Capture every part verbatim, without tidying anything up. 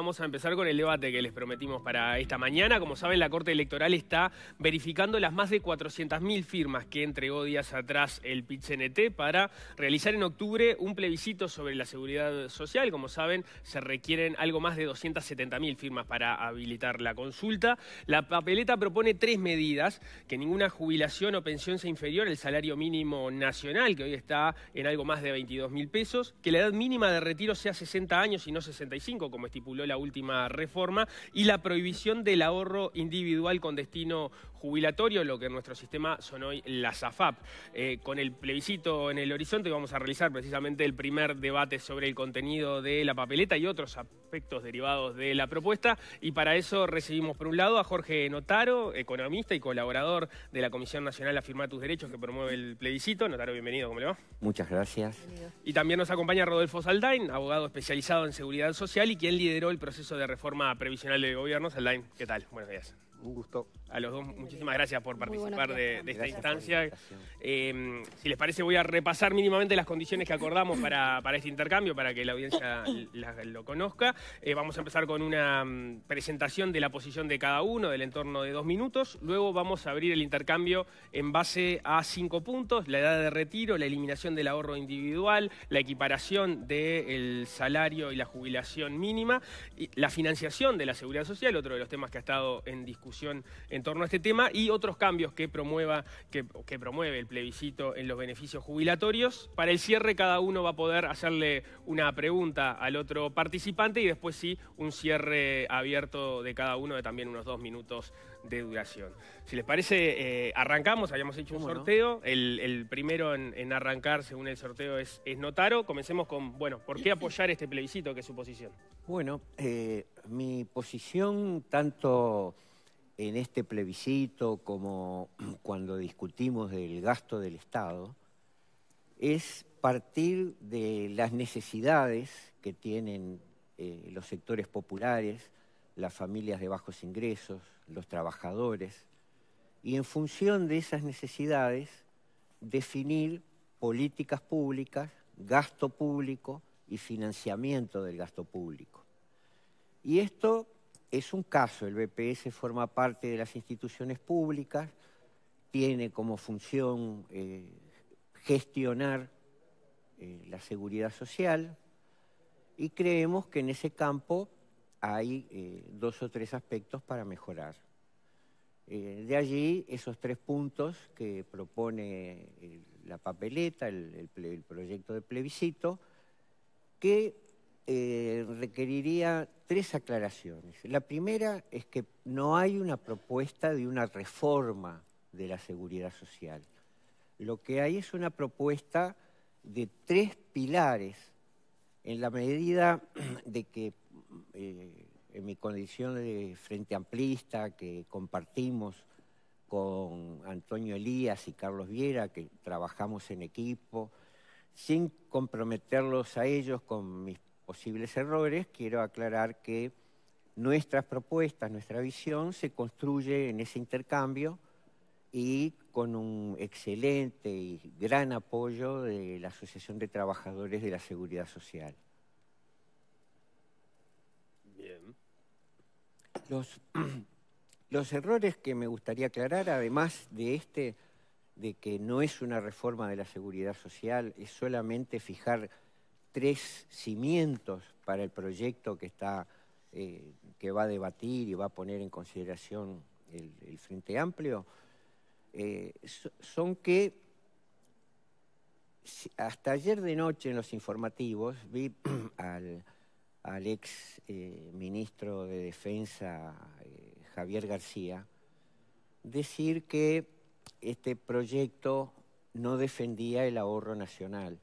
vamos a empezar con el debate que les prometimos para esta mañana. Como saben, la Corte Electoral está verificando las más de cuatrocientas mil firmas que entregó días atrás el P I T C N T para realizar en octubre un plebiscito sobre la seguridad social. Como saben, se requieren algo más de doscientas setenta mil firmas para habilitar la consulta. La papeleta propone tres medidas: que ninguna jubilación o pensión sea inferior al salario mínimo nacional, que hoy está en algo más de veintidós mil pesos, que la edad mínima de retiro sea sesenta años y no sesenta y cinco, como estipuló la última reforma, y la prohibición del ahorro individual con destino jubilatorio, lo que en nuestro sistema son hoy las A F A P. Eh, con el plebiscito en el horizonte vamos a realizar precisamente el primer debate sobre el contenido de la papeleta y otros aspectos derivados de la propuesta, y para eso recibimos por un lado a Jorge Notaro, economista y colaborador de la Comisión Nacional Afirmá Tus Derechos, que promueve el plebiscito. Notaro, bienvenido, ¿cómo le va? Muchas gracias. Bienvenido. Y también nos acompaña Rodolfo Saldain, abogado especializado en seguridad social y quien lideró el proceso de reforma previsional del gobierno. Saldain, ¿qué tal? Buenos días. Un gusto. A los dos, muchísimas gracias por participar de, de esta instancia. Eh, si les parece, voy a repasar mínimamente las condiciones que acordamos para, para este intercambio, para que la audiencia la, lo conozca. Eh, vamos a empezar con una presentación de la posición de cada uno, del entorno de dos minutos. Luego vamos a abrir el intercambio en base a cinco puntos: la edad de retiro, la eliminación del ahorro individual, la equiparación del salario y la jubilación mínima, y la financiación de la seguridad social, otro de los temas que ha estado en discusión en torno a este tema, y otros cambios que promueva, que, que promueve el plebiscito en los beneficios jubilatorios. Para el cierre, cada uno va a poder hacerle una pregunta al otro participante y después sí, un cierre abierto de cada uno de también unos dos minutos de duración. Si les parece, eh, arrancamos. Habíamos hecho un sorteo. ¿No? El, el primero en, en arrancar, según el sorteo, es, es Notaro. Comencemos con, bueno, ¿por qué apoyar este plebiscito? ¿Qué es su posición? Bueno, eh, mi posición, tanto en este plebiscito como cuando discutimos del gasto del Estado, es partir de las necesidades que tienen eh, los sectores populares, las familias de bajos ingresos, los trabajadores, y en función de esas necesidades definir políticas públicas, gasto público y financiamiento del gasto público. Y esto es un caso. El B P S forma parte de las instituciones públicas, tiene como función eh, gestionar eh, la seguridad social, y creemos que en ese campo hay eh, dos o tres aspectos para mejorar. Eh, de allí esos tres puntos que propone el, la papeleta, el, el, el proyecto de plebiscito, que Eh, requeriría tres aclaraciones. La primera es que no hay una propuesta de una reforma de la seguridad social. Lo que hay es una propuesta de tres pilares, en la medida de que, eh, en mi condición de frente amplista, que compartimos con Antonio Elías y Carlos Viera, que trabajamos en equipo, sin comprometerlos a ellos con mis posibles errores, quiero aclarar que nuestras propuestas, nuestra visión se construye en ese intercambio y con un excelente y gran apoyo de la Asociación de Trabajadores de la Seguridad Social. Bien. Los, los errores que me gustaría aclarar, además de este, de que no es una reforma de la seguridad social, es solamente fijar tres cimientos para el proyecto que, está, eh, que va a debatir y va a poner en consideración el, el Frente Amplio, eh, son que hasta ayer de noche en los informativos vi al, al ex eh, ministro de Defensa, eh, Javier García, decir que este proyecto no defendía el ahorro nacional.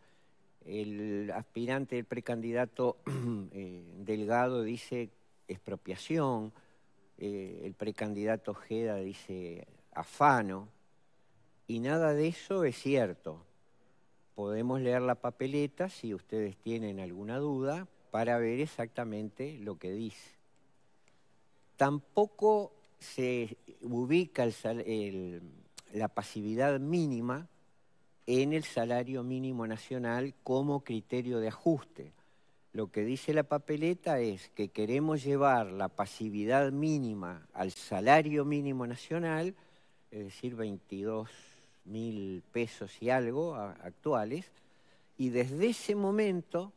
El aspirante, el precandidato eh, Delgado dice expropiación, eh, el precandidato Jeda dice afano, y nada de eso es cierto. Podemos leer la papeleta, si ustedes tienen alguna duda, para ver exactamente lo que dice. Tampoco se ubica el, el, la pasividad mínima en el salario mínimo nacional como criterio de ajuste. Lo que dice la papeleta es que queremos llevar la pasividad mínima al salario mínimo nacional, es decir, veintidós mil pesos y algo actuales, y desde ese momento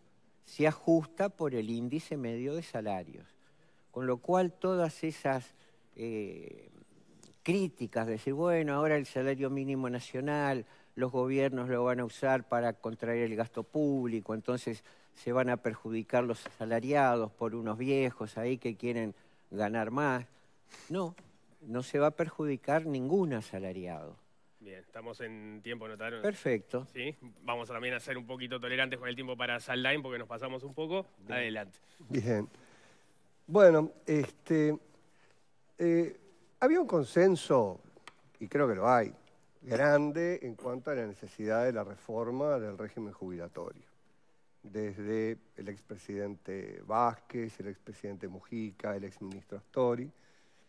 se ajusta por el índice medio de salarios. Con lo cual todas esas eh, críticas de decir, bueno, ahora el salario mínimo nacional, los gobiernos lo van a usar para contraer el gasto público, entonces se van a perjudicar los asalariados por unos viejos ahí que quieren ganar más. No, no se va a perjudicar ningún asalariado. Bien, estamos en tiempo, Notaro. Perfecto. Sí, vamos también a ser un poquito tolerantes con el tiempo para Saldain porque nos pasamos un poco. Bien. Adelante. Bien. Bueno, este, eh, había un consenso, y creo que lo hay, grande en cuanto a la necesidad de la reforma del régimen jubilatorio. Desde el expresidente Vázquez, el expresidente Mujica, el exministro Astori.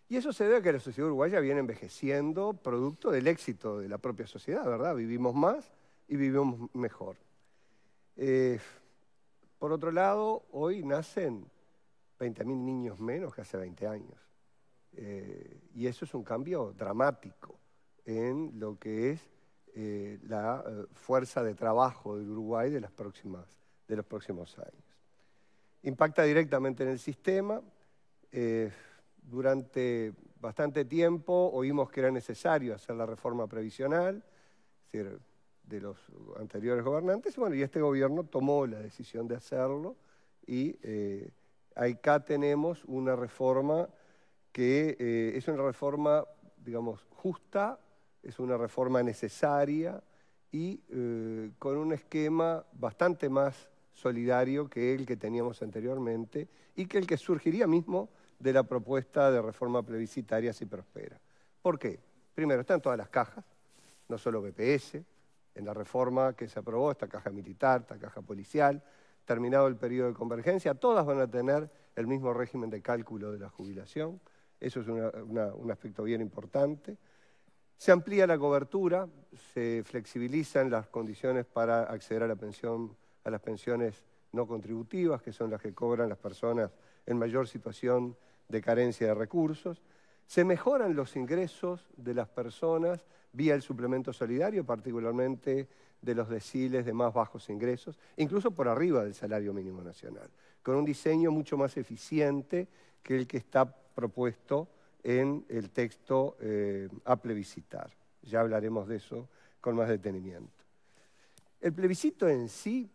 Y eso se debe a que la sociedad uruguaya viene envejeciendo producto del éxito de la propia sociedad, ¿verdad? Vivimos más y vivimos mejor. Eh, por otro lado, hoy nacen veinte mil niños menos que hace veinte años. Eh, y eso es un cambio dramático en lo que es eh, la eh, fuerza de trabajo del Uruguay de las próximas de los próximos años. Impacta directamente en el sistema. Eh, durante bastante tiempo oímos que era necesario hacer la reforma previsional, es decir, de los anteriores gobernantes, y bueno, y este gobierno tomó la decisión de hacerlo, y eh, acá tenemos una reforma que eh, es una reforma, digamos, justa, es una reforma necesaria y eh, con un esquema bastante más solidario que el que teníamos anteriormente y que el que surgiría mismo de la propuesta de reforma plebiscitaria si prospera. ¿Por qué? Primero, están todas las cajas, no solo B P S, en la reforma que se aprobó está caja militar, está caja policial, terminado el periodo de convergencia, todas van a tener el mismo régimen de cálculo de la jubilación, eso es una, una, un aspecto bien importante. Se amplía la cobertura, se flexibilizan las condiciones para acceder a la pensión, a las pensiones no contributivas, que son las que cobran las personas en mayor situación de carencia de recursos. Se mejoran los ingresos de las personas vía el suplemento solidario, particularmente de los deciles de más bajos ingresos, incluso por arriba del salario mínimo nacional, con un diseño mucho más eficiente que el que está propuesto en el texto eh, a plebiscitar. Ya hablaremos de eso con más detenimiento. El plebiscito en sí,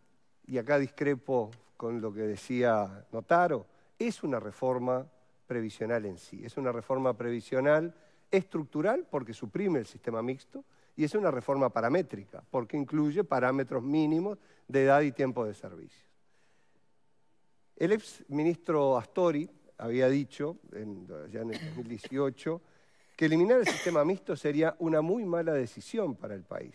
y acá discrepo con lo que decía Notaro, es una reforma previsional en sí. Es una reforma previsional estructural porque suprime el sistema mixto y es una reforma paramétrica porque incluye parámetros mínimos de edad y tiempo de servicio. El ex ministro Astori había dicho, en, ya en el dos mil dieciocho, que eliminar el sistema mixto sería una muy mala decisión para el país.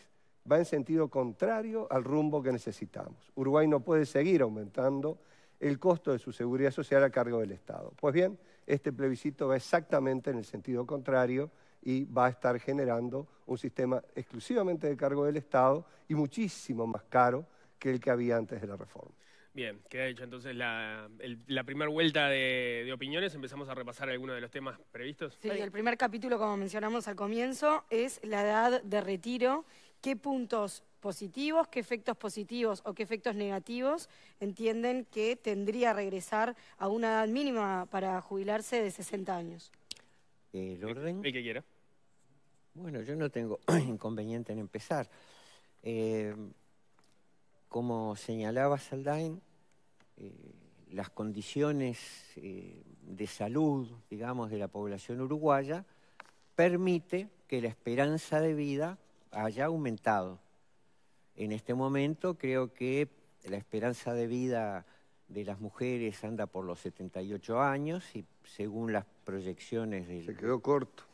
Va en sentido contrario al rumbo que necesitamos. Uruguay no puede seguir aumentando el costo de su seguridad social a cargo del Estado. Pues bien, este plebiscito va exactamente en el sentido contrario y va a estar generando un sistema exclusivamente de cargo del Estado y muchísimo más caro que el que había antes de la reforma. Bien, queda hecho entonces la, la primera vuelta de, de opiniones. Empezamos a repasar algunos de los temas previstos. Sí, el primer capítulo, como mencionamos al comienzo, es la edad de retiro. ¿Qué puntos positivos, qué efectos positivos o qué efectos negativos entienden que tendría regresar a una edad mínima para jubilarse de sesenta años? ¿El orden? El, el que quiera. Bueno, yo no tengo inconveniente en empezar. Eh... Como señalaba Saldain, eh, las condiciones eh, de salud, digamos, de la población uruguaya permite que la esperanza de vida haya aumentado. En este momento creo que la esperanza de vida de las mujeres anda por los setenta y ocho años y según las proyecciones del... Se quedó corto.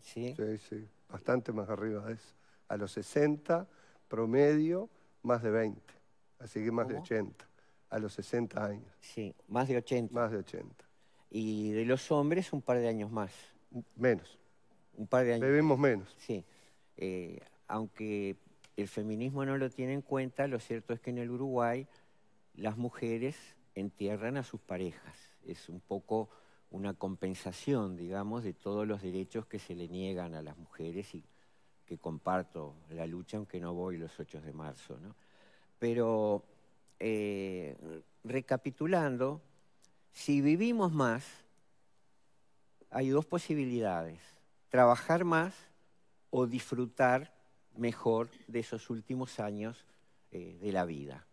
¿Sí? Sí, sí. Bastante más arriba de eso. A los sesenta, promedio, más de veinte. Así que más ¿Cómo? De ochenta, a los sesenta años. Sí, más de ochenta. Más de ochenta. Y de los hombres un par de años más. Menos. Un par de años. Bebemos menos. Sí. Eh, aunque el feminismo no lo tiene en cuenta, lo cierto es que en el Uruguay las mujeres entierran a sus parejas. Es un poco una compensación, digamos, de todos los derechos que se le niegan a las mujeres y que comparto la lucha, aunque no voy los ocho de marzo, ¿no? Pero, eh, recapitulando, si vivimos más, hay dos posibilidades: trabajar más o disfrutar mejor de esos últimos años eh, de la vida.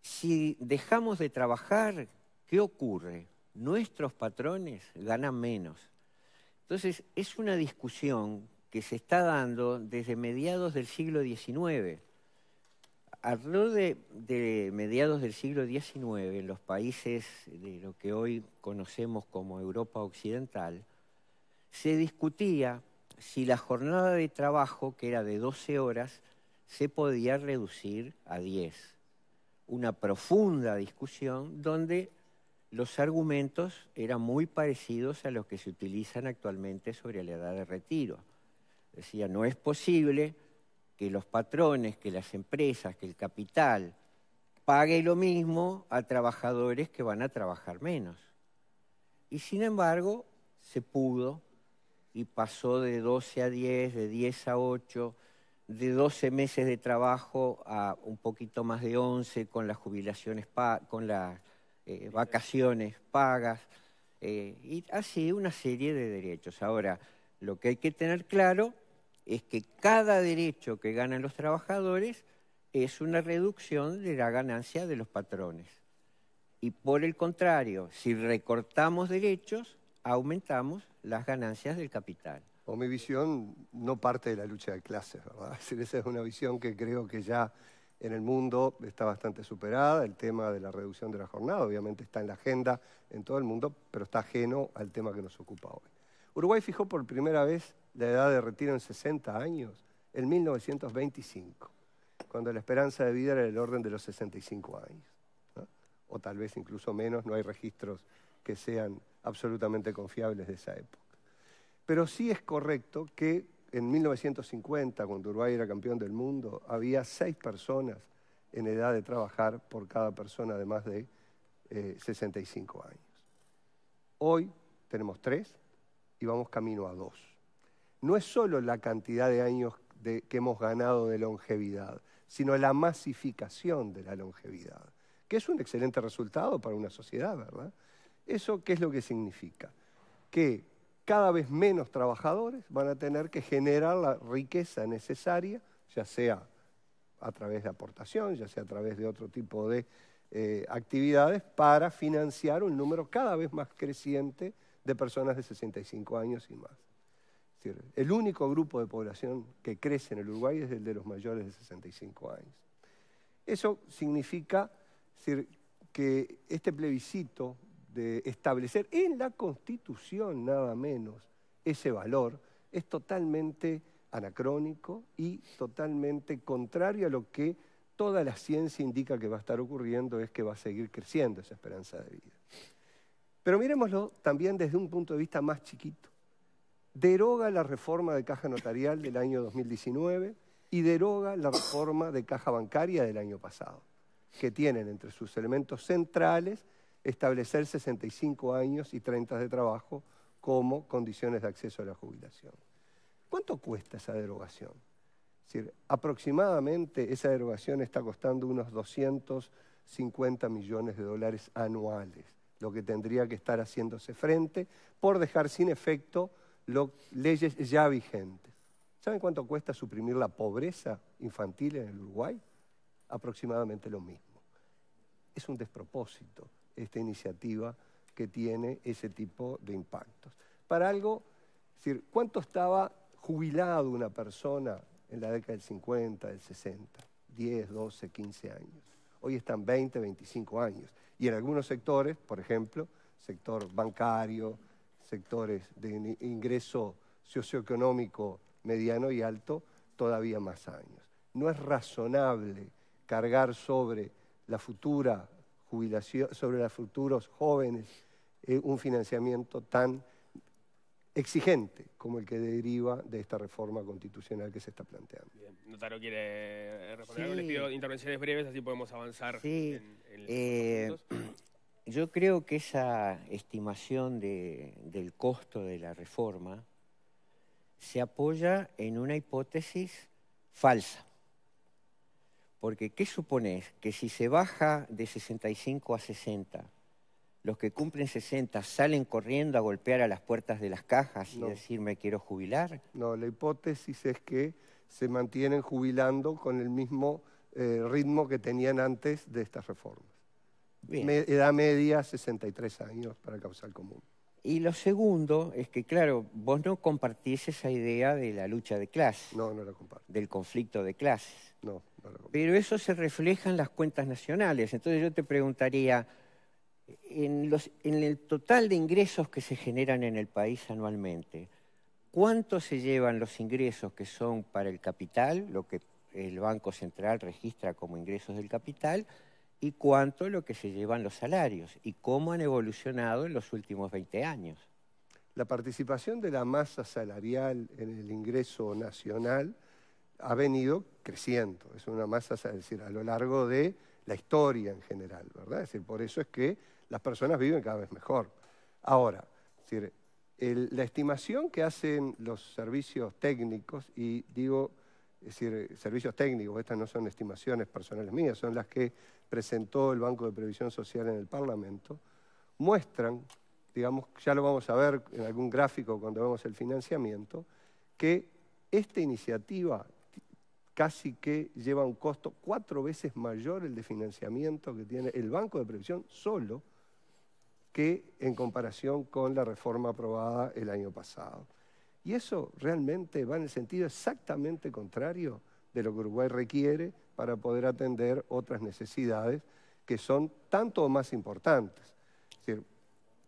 Si dejamos de trabajar, ¿qué ocurre? Nuestros patrones ganan menos. Entonces, es una discusión que se está dando desde mediados del siglo diecinueve. Alrededor de, de mediados del siglo diecinueve, en los países de lo que hoy conocemos como Europa Occidental, se discutía si la jornada de trabajo, que era de doce horas, se podía reducir a diez. Una profunda discusión donde los argumentos eran muy parecidos a los que se utilizan actualmente sobre la edad de retiro. Decía, no es posible que los patrones, que las empresas, que el capital pague lo mismo a trabajadores que van a trabajar menos. Y sin embargo, se pudo y pasó de doce a diez, de diez a ocho, de doce meses de trabajo a un poquito más de once con las jubilaciones, con las eh, vacaciones pagas, eh, y así una serie de derechos. Ahora, lo que hay que tener claro es que cada derecho que ganan los trabajadores es una reducción de la ganancia de los patrones. Y por el contrario, si recortamos derechos, aumentamos las ganancias del capital. O mi visión no parte de la lucha de clases, ¿verdad? Es decir, esa es una visión que creo que ya en el mundo está bastante superada. El tema de la reducción de la jornada obviamente está en la agenda en todo el mundo, pero está ajeno al tema que nos ocupa hoy. Uruguay fijó por primera vez la edad de retiro en sesenta años, en mil novecientos veinticinco, cuando la esperanza de vida era del orden de los sesenta y cinco años, ¿no? O tal vez incluso menos, no hay registros que sean absolutamente confiables de esa época. Pero sí es correcto que en mil novecientos cincuenta, cuando Uruguay era campeón del mundo, había seis personas en edad de trabajar por cada persona de más de eh, sesenta y cinco años. Hoy tenemos tres y vamos camino a dos. No es solo la cantidad de años de, que hemos ganado de longevidad, sino la masificación de la longevidad, que es un excelente resultado para una sociedad, ¿verdad? ¿Eso qué es lo que significa? Que cada vez menos trabajadores van a tener que generar la riqueza necesaria, ya sea a través de aportación, ya sea a través de otro tipo de eh, actividades, para financiar un número cada vez más creciente de personas de sesenta y cinco años y más. El único grupo de población que crece en el Uruguay es el de los mayores de sesenta y cinco años. Eso significa, es decir, que este plebiscito de establecer en la Constitución nada menos ese valor es totalmente anacrónico y totalmente contrario a lo que toda la ciencia indica que va a estar ocurriendo, es que va a seguir creciendo esa esperanza de vida. Pero miremoslo también desde un punto de vista más chiquito. Deroga la reforma de caja notarial del año dos mil diecinueve y deroga la reforma de caja bancaria del año pasado, que tienen entre sus elementos centrales establecer sesenta y cinco años y treinta de trabajo como condiciones de acceso a la jubilación. ¿Cuánto cuesta esa derogación? Es decir, aproximadamente esa derogación está costando unos doscientos cincuenta millones de dólares anuales, lo que tendría que estar haciéndose frente por dejar sin efecto Lo, leyes ya vigentes. ¿Saben cuánto cuesta suprimir la pobreza infantil en el Uruguay? Aproximadamente lo mismo. Es un despropósito esta iniciativa que tiene ese tipo de impactos. Para algo, es decir, ¿cuánto estaba jubilado una persona en la década del cincuenta, del sesenta? diez, doce, quince años. Hoy están veinte, veinticinco años. Y en algunos sectores, por ejemplo, sector bancario, sectores de ingreso socioeconómico mediano y alto, todavía más años. No es razonable cargar sobre la futura jubilación, sobre los futuros jóvenes, eh, un financiamiento tan exigente como el que deriva de esta reforma constitucional que se está planteando. Bien. Notaro quiere responder, sí. Les pido intervenciones breves, así podemos avanzar. Sí. En, en Eh, yo creo que esa estimación de, del costo de la reforma se apoya en una hipótesis falsa. Porque, ¿qué suponés? Que si se baja de sesenta y cinco a sesenta, los que cumplen sesenta salen corriendo a golpear a las puertas de las cajas no. y decir, me quiero jubilar. No, la hipótesis es que se mantienen jubilando con el mismo eh, ritmo que tenían antes de estas reformas. Bien. Me, edad media, sesenta y tres años para causar común. Y lo segundo es que, claro, vos no compartís esa idea de la lucha de clases. No, no la comparto. Del conflicto de clases. No, no la comparto. Pero eso se refleja en las cuentas nacionales. Entonces yo te preguntaría... En, los, en el total de ingresos que se generan en el país anualmente, ¿cuánto se llevan los ingresos que son para el capital, lo que el Banco Central registra como ingresos del capital, y cuánto lo que se llevan los salarios? ¿Y cómo han evolucionado en los últimos veinte años? La participación de la masa salarial en el ingreso nacional ha venido creciendo. Es una masa, es decir, a lo largo de la historia en general, ¿verdad? Es decir, por eso es que las personas viven cada vez mejor. Ahora, es decir, el, la estimación que hacen los servicios técnicos, y digo, es decir, servicios técnicos, estas no son estimaciones personales mías, son las que presentó el Banco de Previsión Social en el Parlamento, muestran, digamos, ya lo vamos a ver en algún gráfico cuando vemos el financiamiento, que esta iniciativa casi que lleva un costo cuatro veces mayor el de financiamiento que tiene el Banco de Previsión solo que en comparación con la reforma aprobada el año pasado. Y eso realmente va en el sentido exactamente contrario de lo que Uruguay requiere para poder atender otras necesidades que son tanto o más importantes. Es decir,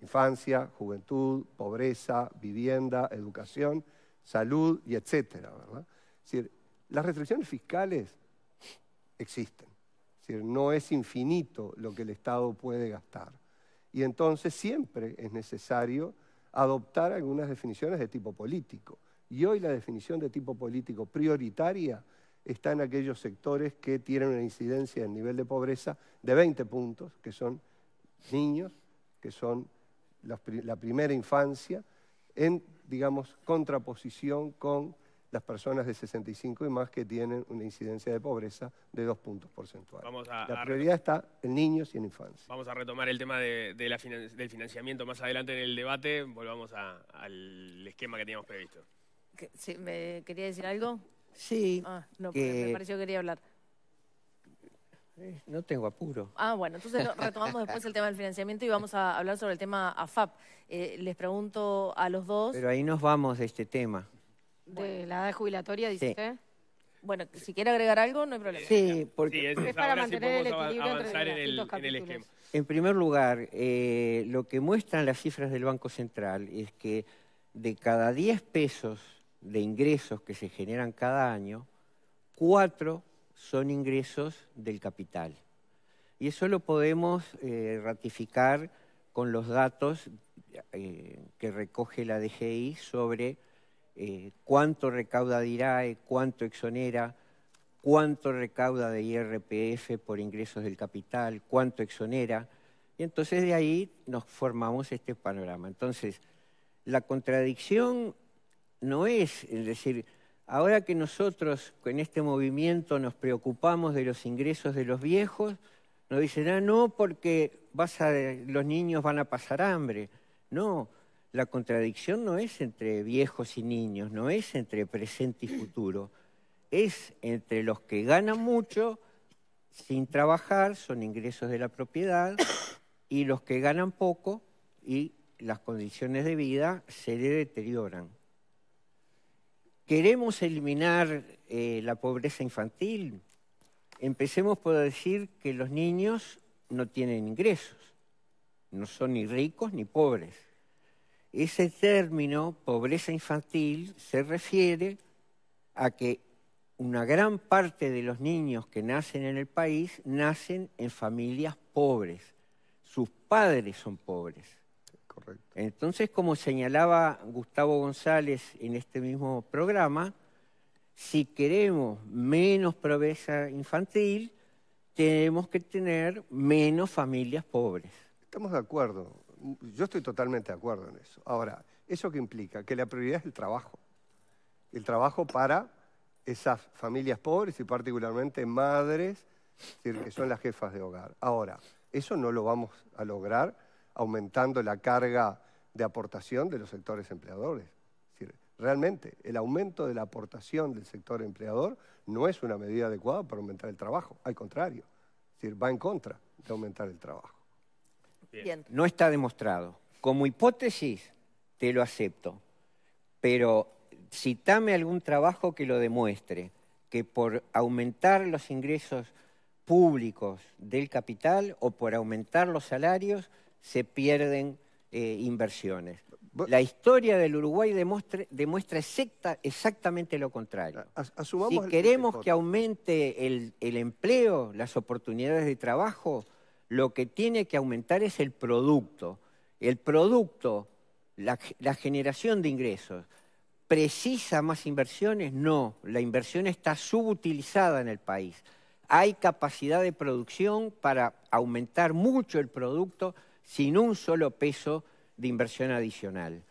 infancia, juventud, pobreza, vivienda, educación, salud y etcétera, ¿verdad? Es decir, las restricciones fiscales existen, es decir, no es infinito lo que el Estado puede gastar. Y entonces siempre es necesario adoptar algunas definiciones de tipo político. Y hoy la definición de tipo político prioritaria está en aquellos sectores que tienen una incidencia en nivel de pobreza de veinte puntos, que son niños, que son la, la primera infancia, en, digamos, contraposición con las personas de sesenta y cinco y más que tienen una incidencia de pobreza de dos puntos porcentuales. Vamos a, la prioridad está en niños y en infancia. Vamos a retomar el tema de, de la finan del financiamiento más adelante en el debate. Volvamos a, al esquema que teníamos previsto. ¿Sí, me quería decir algo? Sí. Ah, no, que... me pareció que quería hablar. No tengo apuro. Ah, bueno, entonces retomamos después el tema del financiamiento y vamos a hablar sobre el tema A F A P. Eh, les pregunto a los dos... Pero ahí nos vamos de este tema. De la edad jubilatoria, dice sí. usted. Bueno, si quiere agregar algo, no hay problema. Sí, porque sí, es, es para mantener sí el equilibrio entre en el, en el esquema. En primer lugar, eh, lo que muestran las cifras del Banco Central es que de cada diez pesos de ingresos que se generan cada año, cuatro son ingresos del capital. Y eso lo podemos eh, ratificar con los datos eh, que recoge la D G I sobre... Eh, cuánto recauda de I R A E, cuánto exonera, cuánto recauda de I R P F por ingresos del capital, cuánto exonera. Y entonces de ahí nos formamos este panorama. Entonces, la contradicción no es, es decir, ahora que nosotros en este movimiento nos preocupamos de los ingresos de los viejos, nos dicen, ah, no, porque vas a, los niños van a pasar hambre. No. La contradicción no es entre viejos y niños, no es entre presente y futuro, es entre los que ganan mucho sin trabajar, son ingresos de la propiedad, y los que ganan poco y las condiciones de vida se le deterioran. ¿Queremos eliminar eh, la pobreza infantil? Empecemos por decir que los niños no tienen ingresos, no son ni ricos ni pobres. Ese término, pobreza infantil, se refiere a que una gran parte de los niños que nacen en el país nacen en familias pobres. Sus padres son pobres. Correcto. Entonces, como señalaba Gustavo González en este mismo programa, si queremos menos pobreza infantil, tenemos que tener menos familias pobres. Estamos de acuerdo. Yo estoy totalmente de acuerdo en eso. Ahora, ¿eso qué implica? Que la prioridad es el trabajo. El trabajo para esas familias pobres y particularmente madres, es decir, que son las jefas de hogar. Ahora, eso no lo vamos a lograr aumentando la carga de aportación de los sectores empleadores. Es decir, realmente, el aumento de la aportación del sector empleador no es una medida adecuada para aumentar el trabajo. Al contrario, es decir, va en contra de aumentar el trabajo. Bien. No está demostrado. Como hipótesis, te lo acepto. Pero citame algún trabajo que lo demuestre, que por aumentar los ingresos públicos del capital o por aumentar los salarios se pierden eh, inversiones. La historia del Uruguay demuestra, demuestra exacta, exactamente lo contrario. Asumamos si queremos el... que aumente el, el empleo, las oportunidades de trabajo, lo que tiene que aumentar es el producto. El producto, la, la generación de ingresos. ¿Precisa más inversiones? No, la inversión está subutilizada en el país. Hay capacidad de producción para aumentar mucho el producto sin un solo peso de inversión adicional.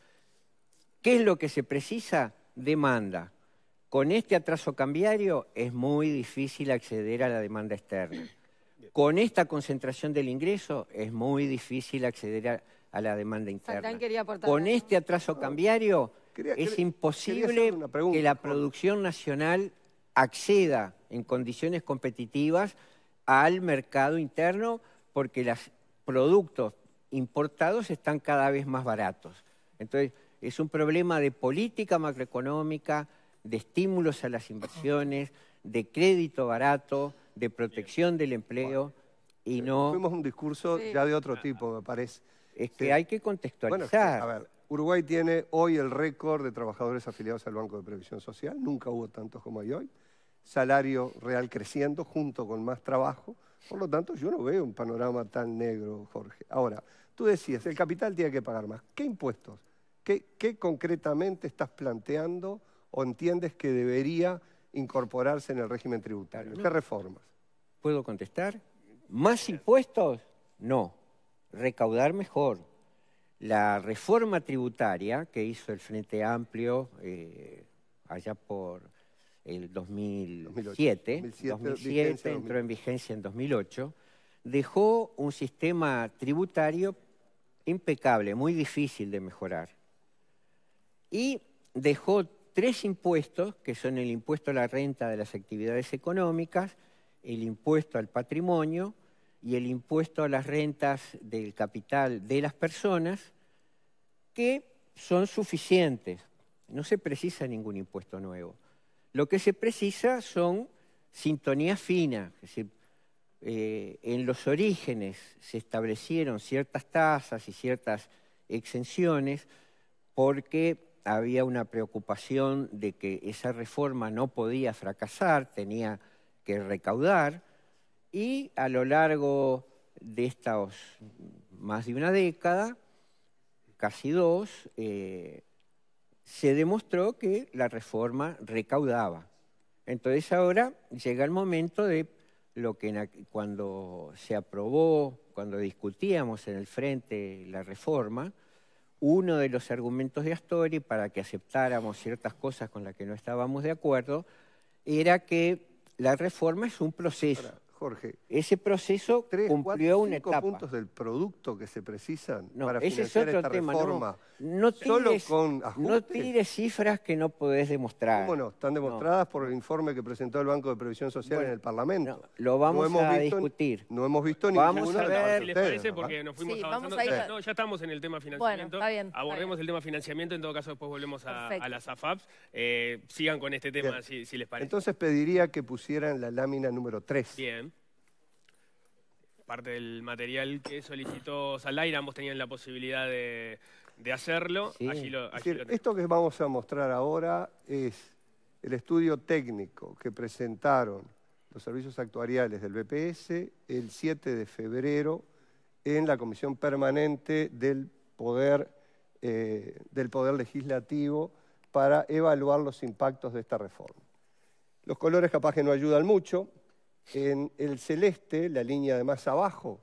¿Qué es lo que se precisa? Demanda. Con este atraso cambiario es muy difícil acceder a la demanda externa. Con esta concentración del ingreso es muy difícil acceder a, a la demanda interna. Con este atraso cambiario Quería, es quer imposible que la producción nacional acceda en condiciones competitivas al mercado interno porque los productos importados están cada vez más baratos. Entonces, es un problema de política macroeconómica, de estímulos a las inversiones, de crédito barato, de protección del empleo y no... Fuimos un discurso ya de otro tipo, me parece. Es que sí. Hay que contextualizar. Bueno, a ver. Uruguay tiene hoy el récord de trabajadores afiliados al Banco de Previsión Social, nunca hubo tantos como hay hoy, salario real creciendo junto con más trabajo, por lo tanto yo no veo un panorama tan negro, Jorge. Ahora, tú decías, el capital tiene que pagar más, ¿qué impuestos? ¿Qué, qué concretamente estás planteando o entiendes que debería incorporarse en el régimen tributario? ¿Qué reformas? ¿Puedo contestar? ¿Más impuestos? No, recaudar mejor. La reforma tributaria que hizo el Frente Amplio eh, allá por el dos mil siete, dos mil siete, dos mil siete entró en vigencia en dos mil ocho, dejó un sistema tributario impecable, muy difícil de mejorar. Y dejó tres impuestos, que son el impuesto a la renta de las actividades económicas, el impuesto al patrimonio, y el impuesto a las rentas del capital de las personas, que son suficientes. No se precisa ningún impuesto nuevo. Lo que se precisa son sintonía fina. Es decir, eh, en los orígenes se establecieron ciertas tasas y ciertas exenciones porque había una preocupación de que esa reforma no podía fracasar, tenía que recaudar. Y a lo largo de estos más de una década, casi dos, eh, se demostró que la reforma recaudaba. Entonces ahora llega el momento de lo que cuando se aprobó, cuando discutíamos en el frente la reforma, uno de los argumentos de Astori para que aceptáramos ciertas cosas con las que no estábamos de acuerdo era que la reforma es un proceso. Jorge, ese proceso tres, cumplió cuatro, una etapa. Puntos del producto que se precisan no, para financiar esta tema, reforma. No, no, tires, solo con no tires cifras que no podés demostrar. Bueno, están demostradas no. por el informe que presentó el Banco de Previsión Social bueno, en el Parlamento. No, lo vamos no a discutir. No hemos visto vamos ninguna. Vamos a ver. ¿Les parece? Porque nos fuimos sí, avanzando. A a... No, ya estamos en el tema financiamiento. Bueno, está bien, Abordemos está bien. el tema financiamiento, en todo caso después volvemos a, a las A F A P. Eh, sigan con este tema si, si les parece. Entonces pediría que pusieran la lámina número tres. Bien. Parte del material que solicitó Saldain, ambos tenían la posibilidad de, de hacerlo. Sí. Allí lo, allí es decir, lo esto que vamos a mostrar ahora es el estudio técnico que presentaron los servicios actuariales del B P S el siete de febrero en la Comisión Permanente del Poder, eh, del Poder Legislativo para evaluar los impactos de esta reforma. Los colores capaz que no ayudan mucho, En el celeste, la línea de más abajo,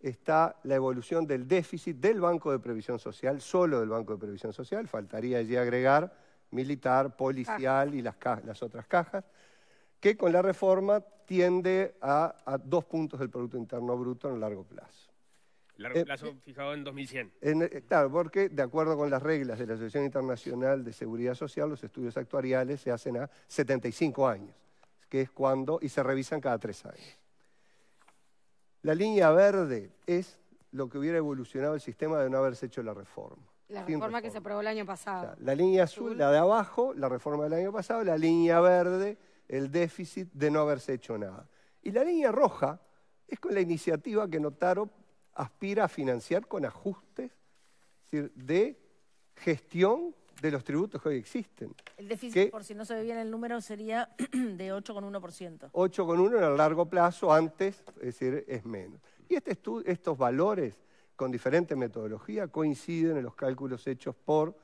está la evolución del déficit del Banco de Previsión Social, solo del Banco de Previsión Social, faltaría allí agregar militar, policial y las, ca las otras cajas, que con la reforma tiende a, a dos puntos del Producto Interno Bruto en el largo plazo. Largo eh, plazo fijado en dos mil cien. En, claro, porque de acuerdo con las reglas de la Asociación Internacional de Seguridad Social, los estudios actuariales se hacen a setenta y cinco años, que es cuando, y se revisan cada tres años. La línea verde es lo que hubiera evolucionado el sistema de no haberse hecho la reforma. La reforma, reforma. que se aprobó el año pasado. O sea, la línea azul, la de abajo, la reforma del año pasado, la línea verde, el déficit de no haberse hecho nada. Y la línea roja es con la iniciativa que Notaro aspira a financiar con ajustes, es decir, de gestión de los tributos que hoy existen. El déficit, que, por si no se ve bien el número, sería de ocho coma uno por ciento. ocho coma uno por ciento en el largo plazo, antes, es decir, es menos. Y este estos valores, con diferente metodología, coinciden en los cálculos hechos por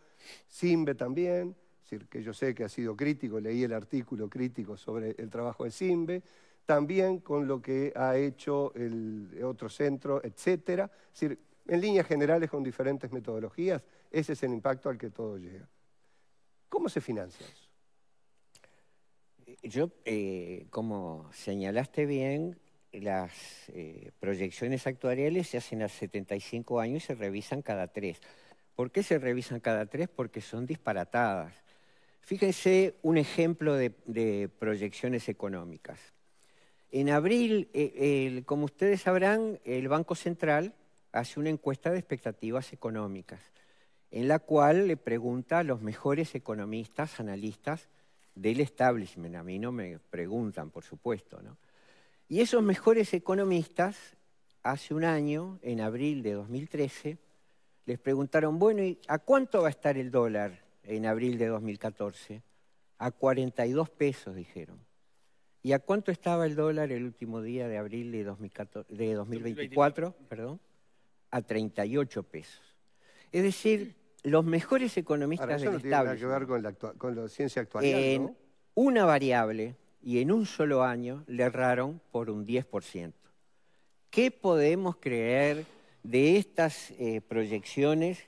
CIMBE también, es decir, que yo sé que ha sido crítico, leí el artículo crítico sobre el trabajo de CIMBE, también con lo que ha hecho el otro centro, etcétera. Es decir, en líneas generales, con diferentes metodologías, ese es el impacto al que todo llega. ¿Cómo se financia eso? Yo, eh, como señalaste bien, las eh, proyecciones actuariales se hacen a setenta y cinco años y se revisan cada tres. ¿Por qué se revisan cada tres? Porque son disparatadas. Fíjense un ejemplo de, de proyecciones económicas. En abril, eh, el, como ustedes sabrán, el Banco Central hace una encuesta de expectativas económicas, en la cual le pregunta a los mejores economistas, analistas del establishment. A mí no me preguntan, por supuesto, ¿no? Y esos mejores economistas, hace un año, en abril de dos mil trece, les preguntaron, bueno, ¿y a cuánto va a estar el dólar en abril de dos mil catorce? A cuarenta y dos pesos, dijeron. ¿Y a cuánto estaba el dólar el último día de abril de, dos mil catorce, de dos mil veinticuatro? Perdón. A treinta y ocho pesos. Es decir, los mejores economistas Ahora, eso del no tiene establishment, nada que ver con la, actua con la ciencia actuarial, en ¿no? una variable y en un solo año le erraron por un diez por ciento. ¿Qué podemos creer de estas eh, proyecciones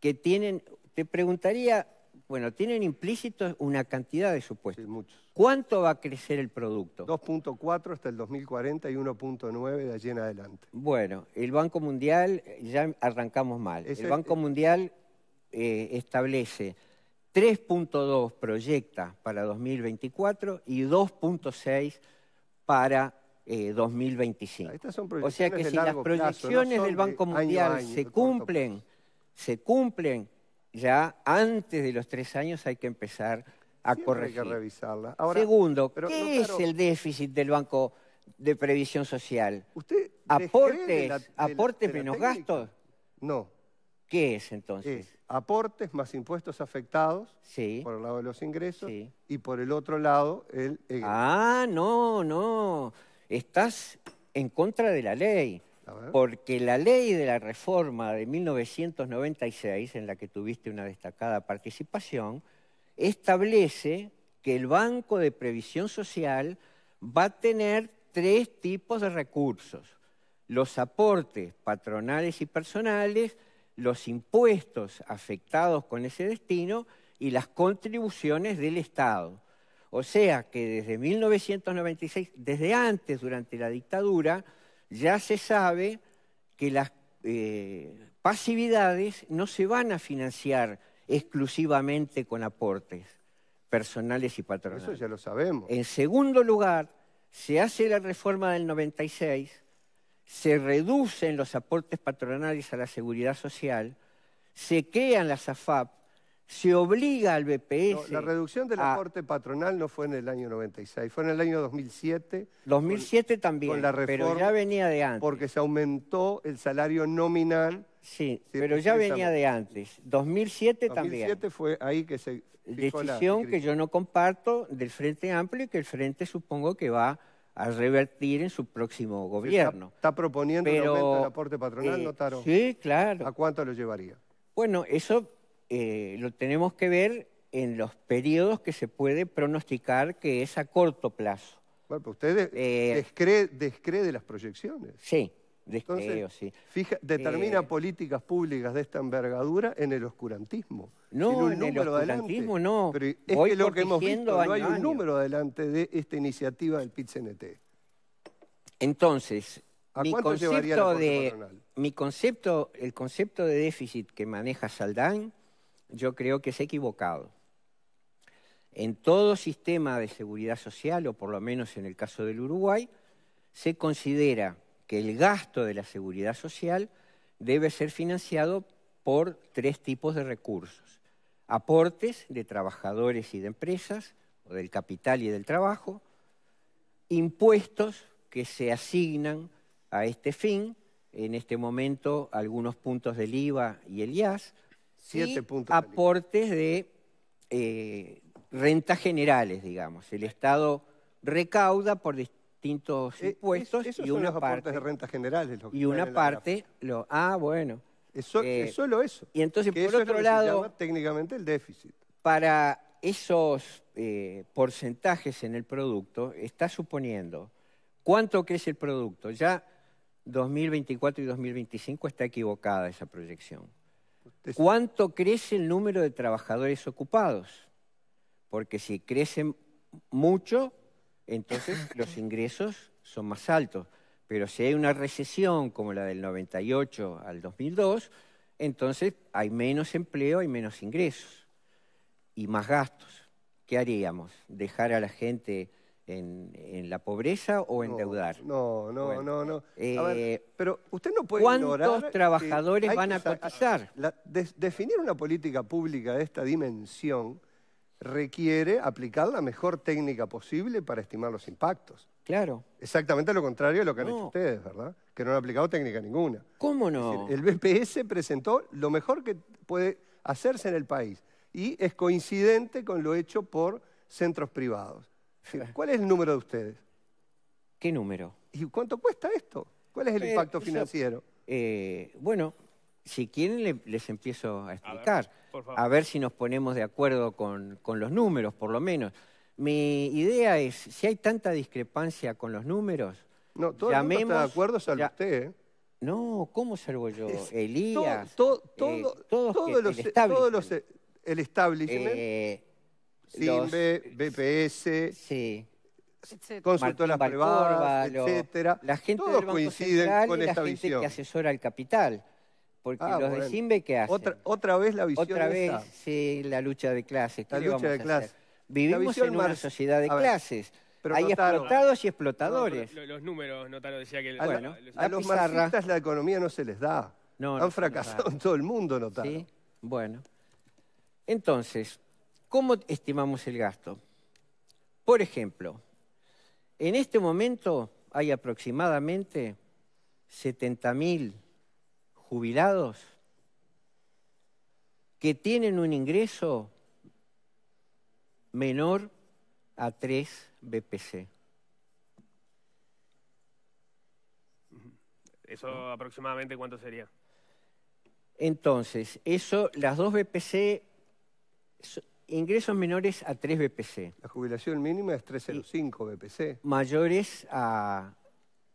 que tienen, te preguntaría, bueno, tienen implícitos una cantidad de supuestos? Sí, muchos. ¿Cuánto va a crecer el producto? dos punto cuatro hasta el dos mil cuarenta y uno punto nueve de allí en adelante. Bueno, el Banco Mundial, ya arrancamos mal. Ese, el Banco eh, Mundial eh, establece tres punto dos proyecta para dos mil veinticuatro y dos punto seis para eh, dos mil veinticinco. Estas son proyecciones, o sea que de si largo las proyecciones plazo, no del Banco Mundial año año, se cumplen, se cumplen, ya antes de los tres años hay que empezar a Siempre corregir. Hay que revisarla. Ahora, Segundo, pero, ¿qué no, claro, es el déficit del Banco de Previsión Social? ¿Usted ¿Aportes, de la, de la, aportes de la, de la menos técnica? gastos? No. ¿Qué es entonces? Es aportes más impuestos afectados, sí, por el lado de los ingresos, sí, y por el otro lado el egreso. Ah, no, no. Estás en contra de la ley. Porque la ley de la reforma de mil novecientos noventa y seis, en la que tuviste una destacada participación, establece que el Banco de Previsión Social va a tener tres tipos de recursos. Los aportes patronales y personales, los impuestos afectados con ese destino y las contribuciones del Estado. O sea que desde mil novecientos noventa y seis, desde antes, durante la dictadura, ya se sabe que las eh, pasividades no se van a financiar exclusivamente con aportes personales y patronales. Eso ya lo sabemos. En segundo lugar, se hace la reforma del noventa y seis, se reducen los aportes patronales a la seguridad social, se crean las AFAP, se obliga al B P S... No, la reducción del a... aporte patronal no fue en el año noventa y seis, fue en el año dos mil siete. dos mil siete con, también, con la reforma, pero ya venía de antes. Porque se aumentó el salario nominal. Sí, pero ya venía de antes. dos mil siete también. dos mil siete fue ahí que se... Decisión la que yo no comparto del Frente Amplio y que el Frente supongo que va a revertir en su próximo gobierno. Está, está proponiendo pero, un aumento del aporte patronal, eh, Notaro. Sí, claro. ¿A cuánto lo llevaría? Bueno, eso... Eh, lo tenemos que ver en los periodos que se puede pronosticar que es a corto plazo. Bueno, pero usted eh, descree, descree de las proyecciones. Sí, descreo, sí. Fija, determina eh, políticas públicas de esta envergadura en el oscurantismo. No, sin un en número el oscurantismo adelante. No. Pero es Voy que lo que hemos visto, año, no hay un año. número adelante de esta iniciativa del P I T C N T. Entonces, ¿a mi cuánto concepto llevaría la de mi concepto, el concepto de déficit que maneja Saldain, yo creo que es equivocado. En todo sistema de seguridad social, o por lo menos en el caso del Uruguay, se considera que el gasto de la seguridad social debe ser financiado por tres tipos de recursos. Aportes de trabajadores y de empresas, o del capital y del trabajo, impuestos que se asignan a este fin, en este momento algunos puntos del I V A y el I A S, Siete y puntos aportes de... Eh, rentas generales, digamos. El Estado recauda por distintos eh, impuestos es, y una los parte... de rentas generales. Lo que y una parte... Lo, ah, bueno. Es, so, eh, es solo eso. Y entonces, que por eso otro es lado... Se llama, técnicamente el déficit. Para esos eh, porcentajes en el producto, está suponiendo cuánto crece el producto. Ya dos mil veinticuatro y dos mil veinticinco está equivocada esa proyección. ¿Cuánto crece el número de trabajadores ocupados? Porque si crecen mucho, entonces los ingresos son más altos. Pero si hay una recesión como la del noventa y ocho al dos mil dos, entonces hay menos empleo y menos ingresos y más gastos. ¿Qué haríamos? ¿Dejar a la gente en, en la pobreza o endeudar? No, no, bueno, no, no. Eh, a ver, pero usted no puede ignorar... ¿Cuántos trabajadores van a cotizar? La, de, definir una política pública de esta dimensión... requiere aplicar la mejor técnica posible para estimar los impactos. Claro. Exactamente lo contrario de lo que han no. hecho ustedes, ¿verdad? Que no han aplicado técnica ninguna. ¿Cómo no? Es decir, el B P S presentó lo mejor que puede hacerse en el país y es coincidente con lo hecho por centros privados. ¿Cuál es el número de ustedes? ¿Qué número? ¿Y cuánto cuesta esto? ¿Cuál es el eh, impacto financiero? Eso, eh, bueno... Si quieren, le, les empiezo a explicar. A ver, a ver si nos ponemos de acuerdo con, con los números, por lo menos. Mi idea es, si hay tanta discrepancia con los números... No, todo llamemos, el mundo está de acuerdo, salvo ya, usted. ¿eh? No, ¿cómo salvo yo? Es, Elías, todo, todo, eh, todos todo que, los, el establishment. Todos los, el establishment. Eh, CIMBE, B P S, sí, consultoras privadas, etcétera. La gente todos del Banco coinciden Central con y esta la gente visión. que asesora el capital. Porque ah, los bueno. de CIMBE, ¿qué hacen? Otra, otra vez la visión Otra vez, esa. sí, la lucha de clases. La lucha de clases. Vivimos en una sociedad de clases. Pero Hay Notaro. explotados y explotadores. No, los números, Notaro decía que... El, a, bueno, los, a los pizarra, marxistas la economía no se les da. No, Han no fracasado no en todo el mundo, Notaro. Sí, bueno. Entonces, ¿cómo estimamos el gasto? Por ejemplo, en este momento hay aproximadamente setenta mil... jubilados que tienen un ingreso menor a tres B P C. ¿Eso aproximadamente cuánto sería? Entonces, eso, las dos B P C, ingresos menores a tres B P C. La jubilación mínima es tres cero cinco B P C. Mayores a,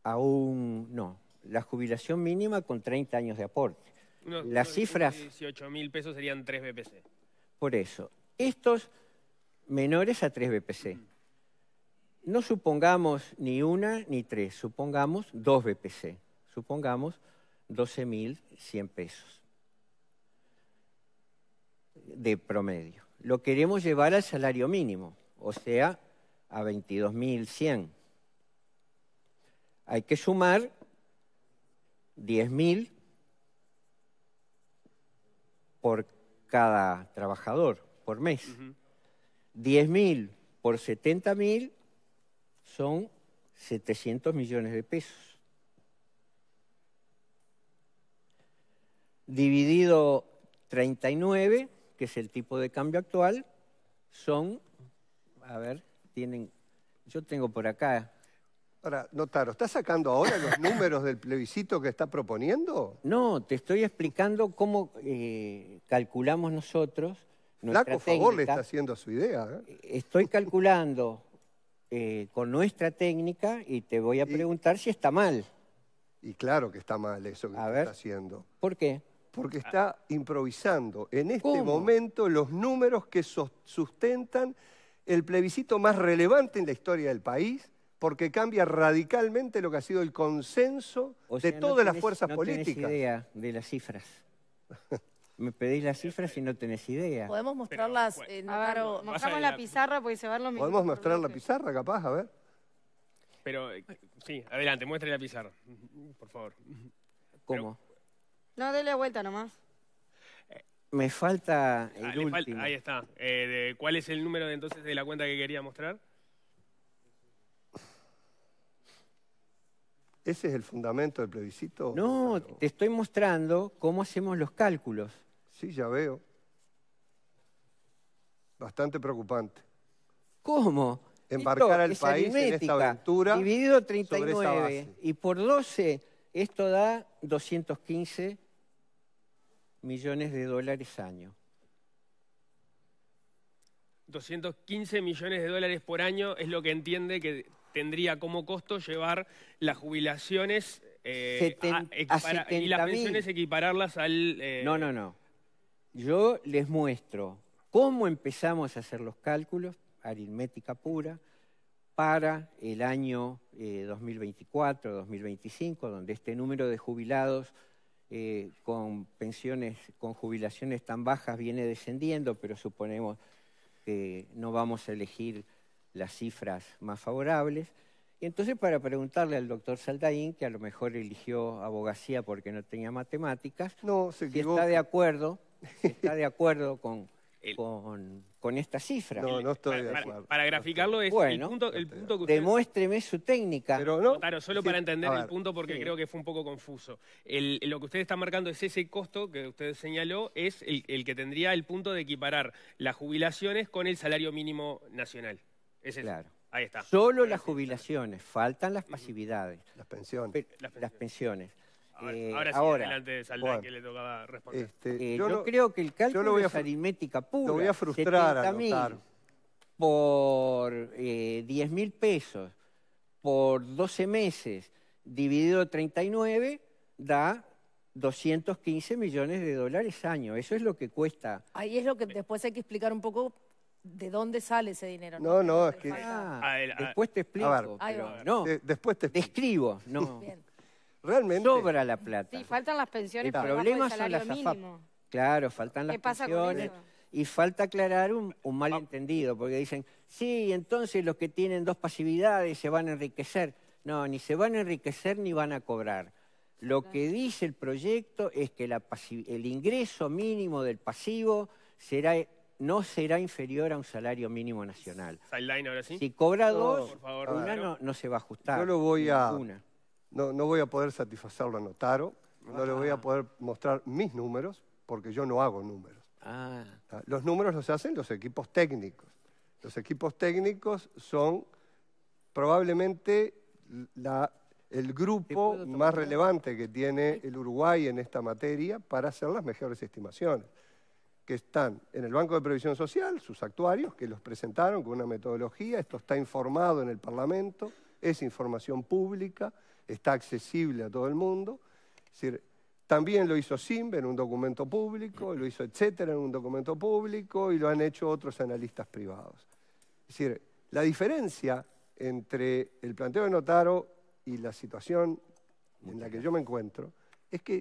a un... no. La jubilación mínima con treinta años de aporte. No, Las no, cifras... dieciocho mil pesos serían tres B P C. Por eso. Estos menores a tres B P C. Mm. No supongamos ni una ni tres, supongamos dos B P C. Supongamos doce mil cien pesos de promedio. Lo queremos llevar al salario mínimo, o sea, a veintidós mil cien. Hay que sumar... diez mil por cada trabajador por mes. Uh-huh. diez mil por setenta mil son setecientos millones de pesos. Dividido treinta y nueve, que es el tipo de cambio actual, son, a ver, tienen, yo tengo por acá... Ahora, Notaro, ¿estás sacando ahora los números del plebiscito que está proponiendo? No, te estoy explicando cómo eh, calculamos nosotros nuestra técnica. Flaco favor le está haciendo a su idea, ¿eh? Estoy calculando eh, con nuestra técnica y te voy a y, preguntar si está mal. Y claro que está mal eso que ver, está haciendo. ¿Por qué? Porque está improvisando en este ¿Cómo? momento los números que sustentan el plebiscito más relevante en la historia del país, porque cambia radicalmente lo que ha sido el consenso o sea, de todas no tenés, las fuerzas no políticas. No tenés idea de las cifras. Me pedís las cifras y no tenés idea. Podemos mostrarlas, Pero, eh, Notaro, ver, mostramos la pizarra porque se van los minutos. Podemos mostrar la pizarra, capaz, a ver. Pero, sí, adelante, muestre la pizarra, por favor. ¿Cómo? Pero... No, déle vuelta nomás. Me falta el ah, último. Falta, ahí está. Eh, de, ¿Cuál es el número de, entonces de la cuenta que quería mostrar? ¿Ese es el fundamento del plebiscito? No, claro. Te estoy mostrando cómo hacemos los cálculos. Sí, ya veo. Bastante preocupante. ¿Cómo? Embarcar esto al país aritmética. En esta aventura. Dividido treinta y nueve y por doce, esto da doscientos quince millones de dólares año. doscientos quince millones de dólares por año es lo que entiende que... tendría como costo llevar las jubilaciones eh, setenta, a equipara, a y las pensiones equipararlas al... Eh... No, no, no. Yo les muestro cómo empezamos a hacer los cálculos, aritmética pura, para el año eh, dos mil veinticuatro, dos mil veinticinco, donde este número de jubilados eh, con pensiones, con jubilaciones tan bajas viene descendiendo, pero suponemos que no vamos a elegir las cifras más favorables. Y entonces para preguntarle al doctor Saldain, que a lo mejor eligió abogacía porque no tenía matemáticas, no, se equivocó. Si está de acuerdo, si está de acuerdo con, el, con, con esta cifra. No, no estoy para, de acuerdo. Para, para graficarlo es bueno, el punto, el punto que usted... Demuéstreme su técnica. Pero no, claro, solo sí, para entender ver, el punto porque sí. creo que fue un poco confuso. El, lo que usted está marcando es ese costo que usted señaló, es el, el que tendría el punto de equiparar las jubilaciones con el salario mínimo nacional. Es claro. Ahí está. Solo las jubilaciones, faltan las pasividades. Las pensiones. Pe las pensiones. Las pensiones. Ahora, eh, ahora sí, ahora, adelante Saldain, bueno, que le tocaba responder. Este, eh, yo yo no, creo que el cálculo es aritmética pura. Lo voy a frustrar a Notaro. Por eh, diez mil pesos, por doce meses, dividido treinta y nueve, da... doscientos quince millones de dólares año. Eso es lo que cuesta. Ahí es lo que después hay que explicar un poco... ¿De dónde sale ese dinero? No, no, es que... Ah, después te explico. A ver, pero a ver. No, de, después te explico. Describo, no. Bien. Realmente... Sobra la plata. Sí, faltan las pensiones por debajo del salario mínimo. Claro, faltan las pensiones. Y falta aclarar un, un malentendido, porque dicen, sí, entonces los que tienen dos pasividades se van a enriquecer. No, ni se van a enriquecer ni van a cobrar. Lo que dice el proyecto es que la el ingreso mínimo del pasivo será... no será inferior a un salario mínimo nacional. Saldain, ahora sí. Si cobra dos, no, por favor, una no, no se va a ajustar. Yo lo voy a, no, no voy a poder satisfacerlo a Notaro, ah. no le voy a poder mostrar mis números, porque yo no hago números. Ah. Los números los hacen los equipos técnicos. Los equipos técnicos son probablemente la, el grupo más relevante que tiene el Uruguay en esta materia para hacer las mejores estimaciones, que están en el Banco de Previsión Social, sus actuarios, que los presentaron con una metodología, esto está informado en el Parlamento, es información pública, está accesible a todo el mundo. Es decir, también lo hizo CIMBE en un documento público, lo hizo etcétera en un documento público y lo han hecho otros analistas privados. Es decir, la diferencia entre el planteo de Notaro y la situación en la que yo me encuentro es que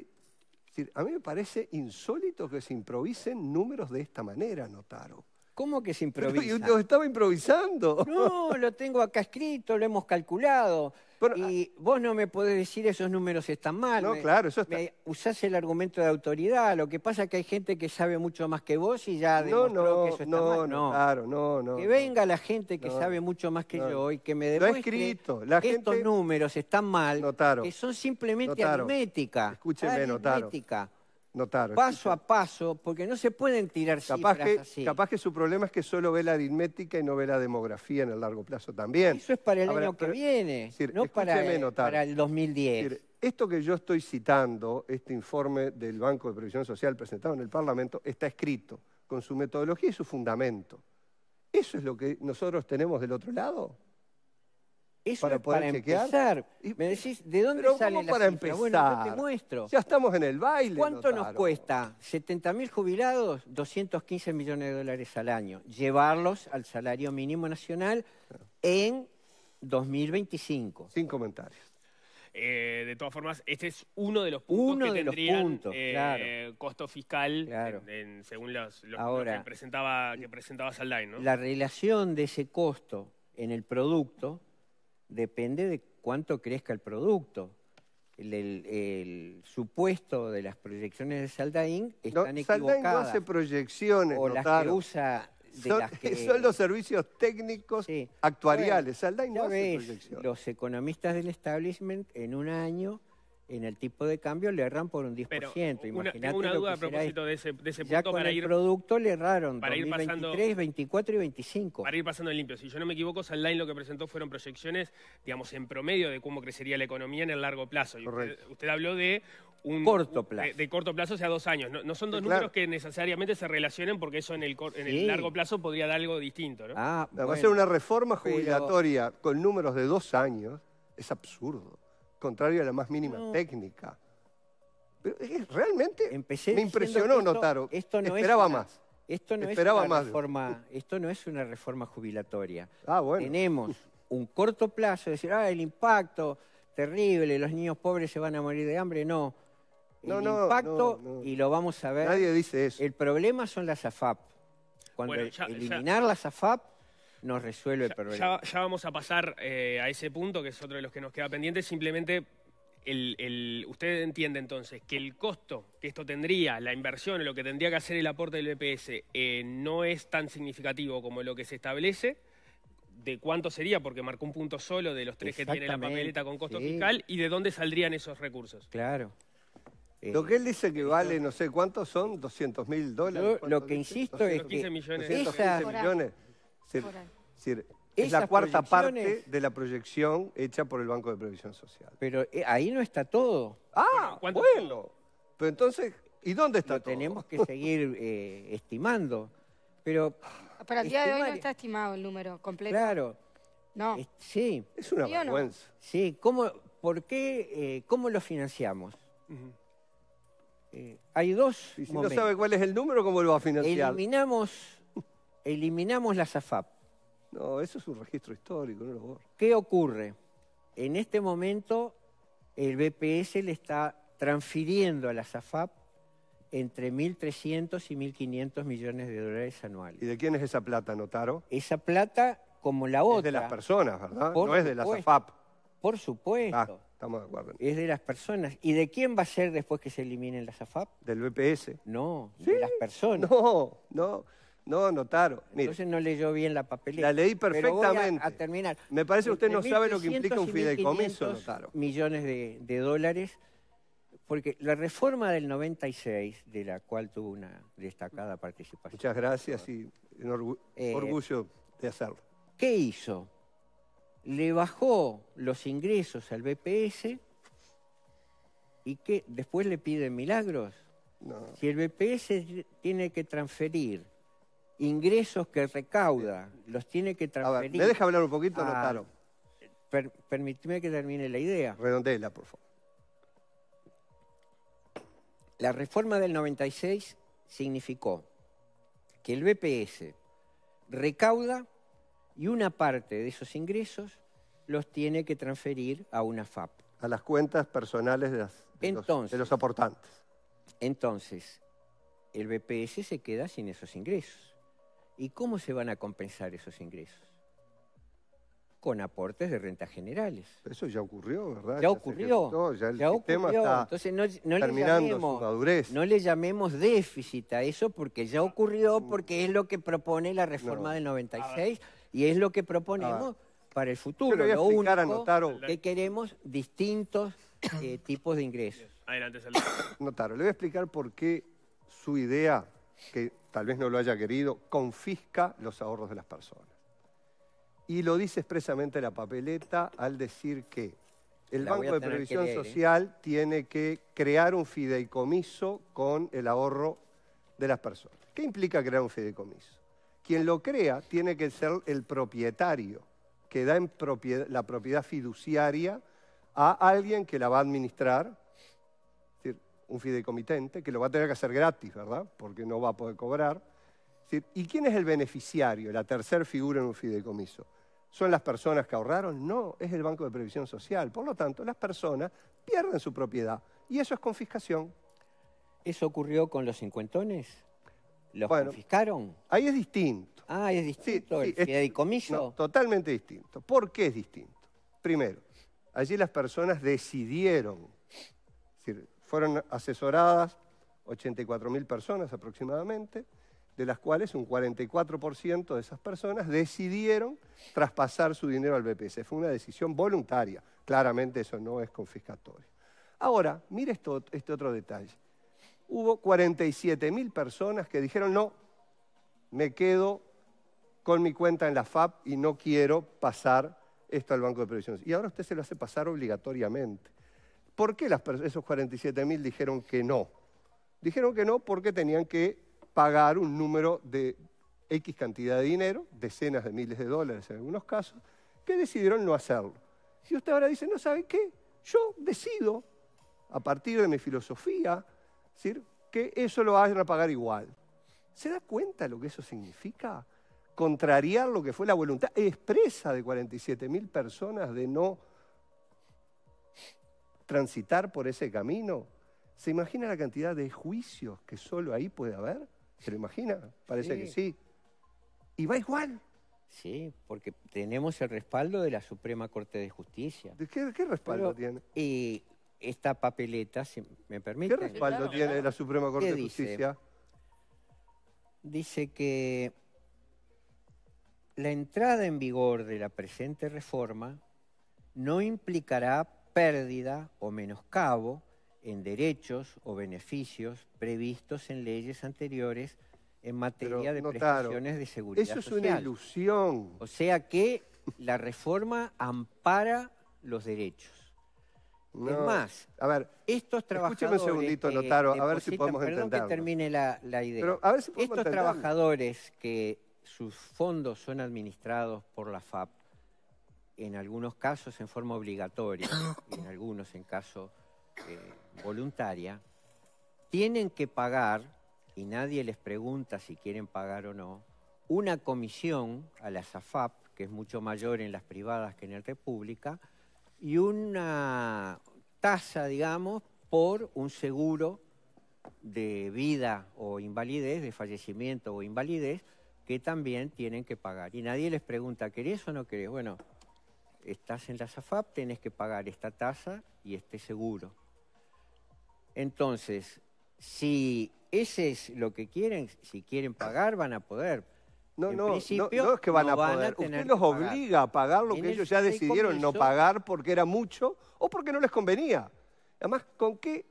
Es decir, a mí me parece insólito que se improvisen números de esta manera, Notaro. ¿Cómo que se improvisa? Pero yo estaba improvisando. No, lo tengo acá escrito, lo hemos calculado. Bueno, y ah, vos no me podés decir esos números están mal. No, me, claro, eso está... Me usás el argumento de autoridad. Lo que pasa es que hay gente que sabe mucho más que vos y ya demostró no, no, que eso está no, mal. No, no, claro, no, no. Que venga la gente que no, sabe mucho más que no, yo y que me demuestre escrito, la que gente... estos números están mal, Notaro, que son simplemente Notaro, aritmética. Escúcheme, aritmética. Notaro. Notaro, paso escucha. a paso, porque no se pueden tirar capaz cifras que, así. Capaz que su problema es que solo ve la aritmética y no ve la demografía en el largo plazo también. Eso es para el Ahora, año que pero, viene, decir, no para el, para el dos mil diez. Es decir, esto que yo estoy citando, este informe del Banco de Previsión Social presentado en el Parlamento, está escrito con su metodología y su fundamento. ¿Eso es lo que nosotros tenemos del otro lado? Eso para es poder para chequear. Empezar. Me decís, ¿de dónde Pero sale la para empezar? Bueno, yo te muestro. Ya estamos en el baile. ¿Cuánto Notaro? Nos cuesta? setenta mil jubilados, doscientos quince millones de dólares al año. Llevarlos al salario mínimo nacional en dos mil veinticinco. Sin comentarios. Eh, de todas formas, este es uno de los puntos uno que de tendrían los puntos, eh, claro. costo fiscal, claro. en, en, según los, los Ahora, que presentaba, que presentaba Saldain, ¿no? La relación de ese costo en el producto depende de cuánto crezca el producto. El, el, el supuesto de las proyecciones de Saldain están no, equivocadas. Saldain no hace proyecciones, o las claro. que usa... Son, que, son los servicios técnicos sí. actuariales. Bueno, Saldain no hace proyecciones. Los economistas del establishment en un año, en el tipo de cambio, le erran por un diez por ciento. Pero una, tengo una duda a propósito de ese, de ese punto. Ya con para el ir, producto le erraron para dos mil veintitrés, veinticuatro y veinticinco. Para ir pasando el limpio. Si yo no me equivoco, Saldain lo que presentó fueron proyecciones, digamos, en promedio de cómo crecería la economía en el largo plazo. Y usted, usted habló de... Un, corto plazo. De, de corto plazo, o sea, dos años. No, no son dos sí, números claro. que necesariamente se relacionen porque eso en el, cor, en sí. el largo plazo podría dar algo distinto, ¿no? Ah, bueno, va a ser una reforma jubilatoria pero... con números de dos años. Es absurdo. Contrario a la más mínima no. técnica. Pero es, realmente Empecé me impresionó, esto, Notaro. Esto no Esperaba es una, más. Esto no, Esperaba es una más. Reforma, esto no es una reforma jubilatoria. Ah, bueno. Tenemos un corto plazo, decir, ah, el impacto terrible, los niños pobres se van a morir de hambre. No. El no, no, impacto, no, no. y lo vamos a ver. Nadie dice eso. El problema son las A F A P. Cuando bueno, ya, eliminar ya. las A F A P nos resuelve ya, el problema. Ya, ya vamos a pasar eh, a ese punto, que es otro de los que nos queda pendiente. Simplemente, el, el, usted entiende entonces que el costo que esto tendría, la inversión, lo que tendría que hacer el aporte del B P S, eh, no es tan significativo como lo que se establece. ¿De cuánto sería? Porque marcó un punto solo de los tres que tiene la papeleta con costo sí. fiscal. ¿Y de dónde saldrían esos recursos? Claro. Eh, lo que él dice que vale, no sé cuántos son, doscientos mil dólares. Yo, lo que dice? insisto doscientos quince es que... doscientos quince millones. Es decir, es la cuarta parte de la proyección hecha por el Banco de Previsión Social. Pero eh, ahí no está todo. Ah, bueno. bueno. Pero entonces, ¿y dónde está lo todo? Tenemos que seguir eh, estimando. Pero... Para el día estimar... de hoy no está estimado el número completo. Claro. No. Es, sí. Es una ¿Sí vergüenza. No? Sí. ¿Cómo, por qué, eh, ¿Cómo lo financiamos? Uh-huh. Eh, hay dos y si momentos. No sabe cuál es el número, ¿cómo lo va a financiar? Eliminamos, eliminamos la S A F A P. No, eso es un registro histórico, no lo borro. ¿Qué ocurre? En este momento el B P S le está transfiriendo a la S A F A P entre mil trescientos y mil quinientos millones de dólares anuales. ¿Y de quién es esa plata, Notaro? Esa plata, como la otra... Es de las personas, ¿verdad? No es de la S A F A P. Por supuesto. Ah, estamos de acuerdo. Es de las personas. ¿Y de quién va a ser después que se eliminen las A F A P? ¿Del B P S? No, ¿Sí? de las personas. No, no, no, Notaro. Entonces no leyó bien la papeleta. La leí perfectamente. Voy a, a terminar. Me parece que usted no sabe lo que implica un fideicomiso, Notaro. Millones de, de dólares. Porque la reforma del noventa y seis, de la cual tuvo una destacada participación. Muchas gracias y orgu eh, orgullo de hacerlo. ¿Qué hizo? Le bajó los ingresos al B P S y que después le piden milagros. No. Si el B P S tiene que transferir ingresos que recauda, los tiene que transferir... A ver, ¿me deja hablar un poquito, a... Notaro? Per Permíteme que termine la idea. Redondela, por favor. La reforma del noventa y seis significó que el B P S recauda... Y una parte de esos ingresos los tiene que transferir a una F A P. A las cuentas personales de, las, de, entonces, los, de los aportantes. Entonces, el B P S se queda sin esos ingresos. ¿Y cómo se van a compensar esos ingresos? Con aportes de rentas generales. Eso ya ocurrió, ¿verdad? Ya, ya ocurrió. Ejecutó, ya el ya sistema ocurrió. Está Entonces no, no, le llamemos, su madurez. no le llamemos déficit a eso porque ya ocurrió, porque es lo que propone la reforma no. del noventa y seis... Y es lo que proponemos ah, para el futuro. Lo único a Notaro, que queremos distintos eh, tipos de ingresos. Adelante, Salud. Notaro, le voy a explicar por qué su idea, que tal vez no lo haya querido, confisca los ahorros de las personas. Y lo dice expresamente la papeleta al decir que el la Banco de Previsión leer, Social eh. tiene que crear un fideicomiso con el ahorro de las personas. ¿Qué implica crear un fideicomiso? Quien lo crea tiene que ser el propietario que da en propiedad, la propiedad fiduciaria a alguien que la va a administrar, es decir, un fideicomitente, que lo va a tener que hacer gratis, ¿verdad? Porque no va a poder cobrar. Es decir, ¿y quién es el beneficiario, la tercer figura en un fideicomiso? ¿Son las personas que ahorraron? No, es el Banco de Previsión Social. Por lo tanto, las personas pierden su propiedad y eso es confiscación. ¿Eso ocurrió con los cincuentones? ¿Los bueno, confiscaron? Ahí es distinto. Ah, es distinto, sí, sí, el fideicomiso. No, totalmente distinto. ¿Por qué es distinto? Primero, allí las personas decidieron, es decir, fueron asesoradas ochenta y cuatro mil personas aproximadamente, de las cuales un cuarenta y cuatro por ciento de esas personas decidieron traspasar su dinero al B P C. Fue una decisión voluntaria. Claramente eso no es confiscatorio. Ahora, mire esto, este otro detalle. Hubo cuarenta y siete mil personas que dijeron, no, me quedo con mi cuenta en la A F A P y no quiero pasar esto al Banco de Previsión. Y ahora usted se lo hace pasar obligatoriamente. ¿Por qué las esos cuarenta y siete mil dijeron que no? Dijeron que no porque tenían que pagar un número de X cantidad de dinero, decenas de miles de dólares en algunos casos, que decidieron no hacerlo. Y usted ahora dice, ¿no sabe qué? Yo decido, a partir de mi filosofía, decir, que eso lo vayan a pagar igual. ¿Se da cuenta lo que eso significa? Contrariar lo que fue la voluntad expresa de cuarenta y siete mil personas de no transitar por ese camino. ¿Se imagina la cantidad de juicios que solo ahí puede haber? ¿Se lo imagina? Parece sí. que sí. Y va igual. Sí, porque tenemos el respaldo de la Suprema Corte de Justicia. ¿De qué, qué respaldo Pero, tiene? Y... Esta papeleta, si me permite. ¿Qué respaldo claro, tiene claro. la Suprema Corte de Justicia? Dice que la entrada en vigor de la presente reforma no implicará pérdida o menoscabo en derechos o beneficios previstos en leyes anteriores en materia Pero, de notaron, prestaciones de seguridad social. Eso es social. Una ilusión. O sea que la reforma ampara los derechos. No. Es más, a ver, estos trabajadores... Escúcheme un segundito, Notaro, eh, a ver si podemos entenderlo. Perdón que termine la, la idea. Pero a ver si podemos Estos entenderlo. trabajadores que sus fondos son administrados por la F A P, en algunos casos en forma obligatoria, y en algunos en caso eh, voluntaria, tienen que pagar, y nadie les pregunta si quieren pagar o no, una comisión a la S A F A P, que es mucho mayor en las privadas que en la república, y una tasa, digamos, por un seguro de vida o invalidez, de fallecimiento o invalidez, que también tienen que pagar. Y nadie les pregunta, ¿querés o no querés? Bueno, estás en la S A F A P, tenés que pagar esta tasa y este seguro. Entonces, si ese es lo que quieren, si quieren pagar, van a poder. No, no, no, no es que van no a poder. Van a Usted los obliga a pagar lo en que ellos ya decidieron no pagar porque era mucho o porque no les convenía. Además, ¿con qué?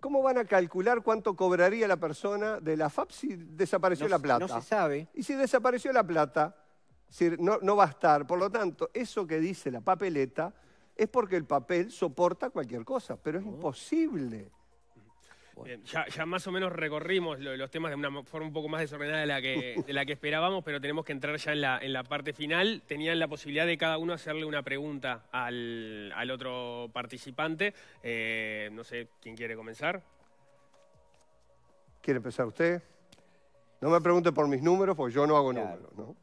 ¿Cómo van a calcular cuánto cobraría la persona de la F A P si desapareció no, la plata? No se sabe. Y si desapareció la plata, si no, no va a estar. Por lo tanto, eso que dice la papeleta es porque el papel soporta cualquier cosa, pero es no. imposible. Bien, ya, ya más o menos recorrimos lo, los temas de una forma un poco más desordenada de la que, de la que esperábamos, pero tenemos que entrar ya en la, en la parte final. Tenían la posibilidad de cada uno hacerle una pregunta al, al otro participante. Eh, no sé, ¿quién quiere comenzar? ¿Quiere empezar usted? No me pregunte por mis números, porque yo no hago claro. números, ¿no?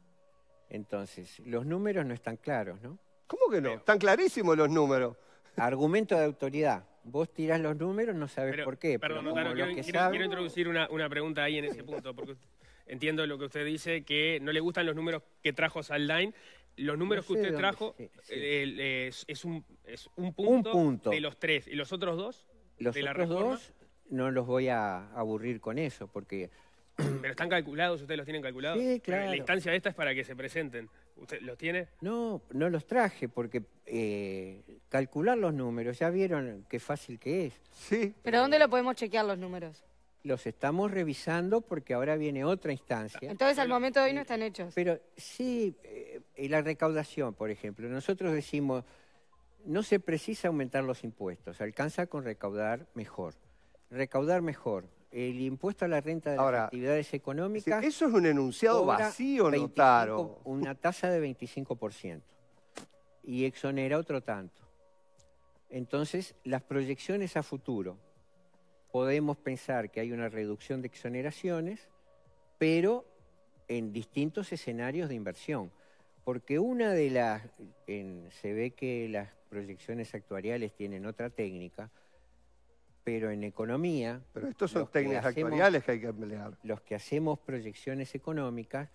Entonces, los números no están claros, ¿no? ¿Cómo que no? Pero... Están clarísimos los números. Argumento de autoridad. Vos tirás los números, no sabés pero, por qué. Perdón, pero Notaro, quiero, que quiero, sabe... quiero introducir una, una pregunta ahí en ese punto, porque entiendo lo que usted dice, que no le gustan los números que trajo Saldain. Los números no sé que usted trajo sí, sí. Eh, es, es, un, es un, punto un punto de los tres. ¿Y los otros dos? Los de otros la reforma? dos no los voy a aburrir con eso, porque... ¿Pero están calculados? ¿Ustedes los tienen calculados? Sí, claro. La instancia esta es para que se presenten. ¿Usted los tiene? No, no los traje porque eh, calcular los números, ya vieron qué fácil que es. Sí. ¿Pero eh, dónde lo podemos chequear los números? Los estamos revisando porque ahora viene otra instancia. Entonces al momento de hoy no están hechos. Pero sí, eh, la recaudación, por ejemplo. Nosotros decimos, no se precisa aumentar los impuestos, alcanza con recaudar mejor. Recaudar mejor. El impuesto a la renta de Ahora, las actividades económicas... Eso es un enunciado vacío, veinticinco, Notaro. Una tasa de veinticinco por ciento. y exonera otro tanto. Entonces, las proyecciones a futuro, podemos pensar que hay una reducción de exoneraciones, pero en distintos escenarios de inversión. Porque una de las... En, se ve que las proyecciones actuariales tienen otra técnica, pero en economía... Pero estos son técnicas actuariales que hay que emplear. Los que hacemos proyecciones económicas,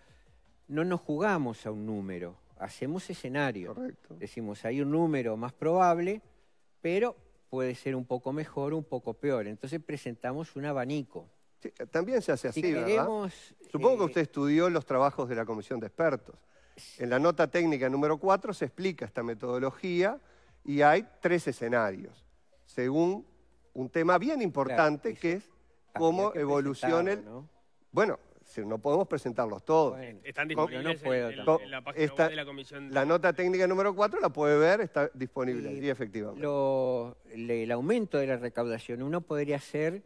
no nos jugamos a un número, hacemos escenario. Correcto. Decimos, hay un número más probable, pero puede ser un poco mejor, un poco peor. Entonces presentamos un abanico. Sí, también se hace así, si queremos, ¿verdad? Supongo eh, que usted estudió los trabajos de la Comisión de Expertos. En la nota técnica número cuatro se explica esta metodología y hay tres escenarios, según un tema bien importante, claro, que es cómo que evoluciona el... ¿no? Bueno, si no podemos presentarlos todos. Bueno, están disponibles no puedo, en, en, en la página esta, web de la Comisión. De... La nota técnica número cuatro la puede ver, está disponible, y, y efectivamente. Lo, el aumento de la recaudación, uno podría hacer,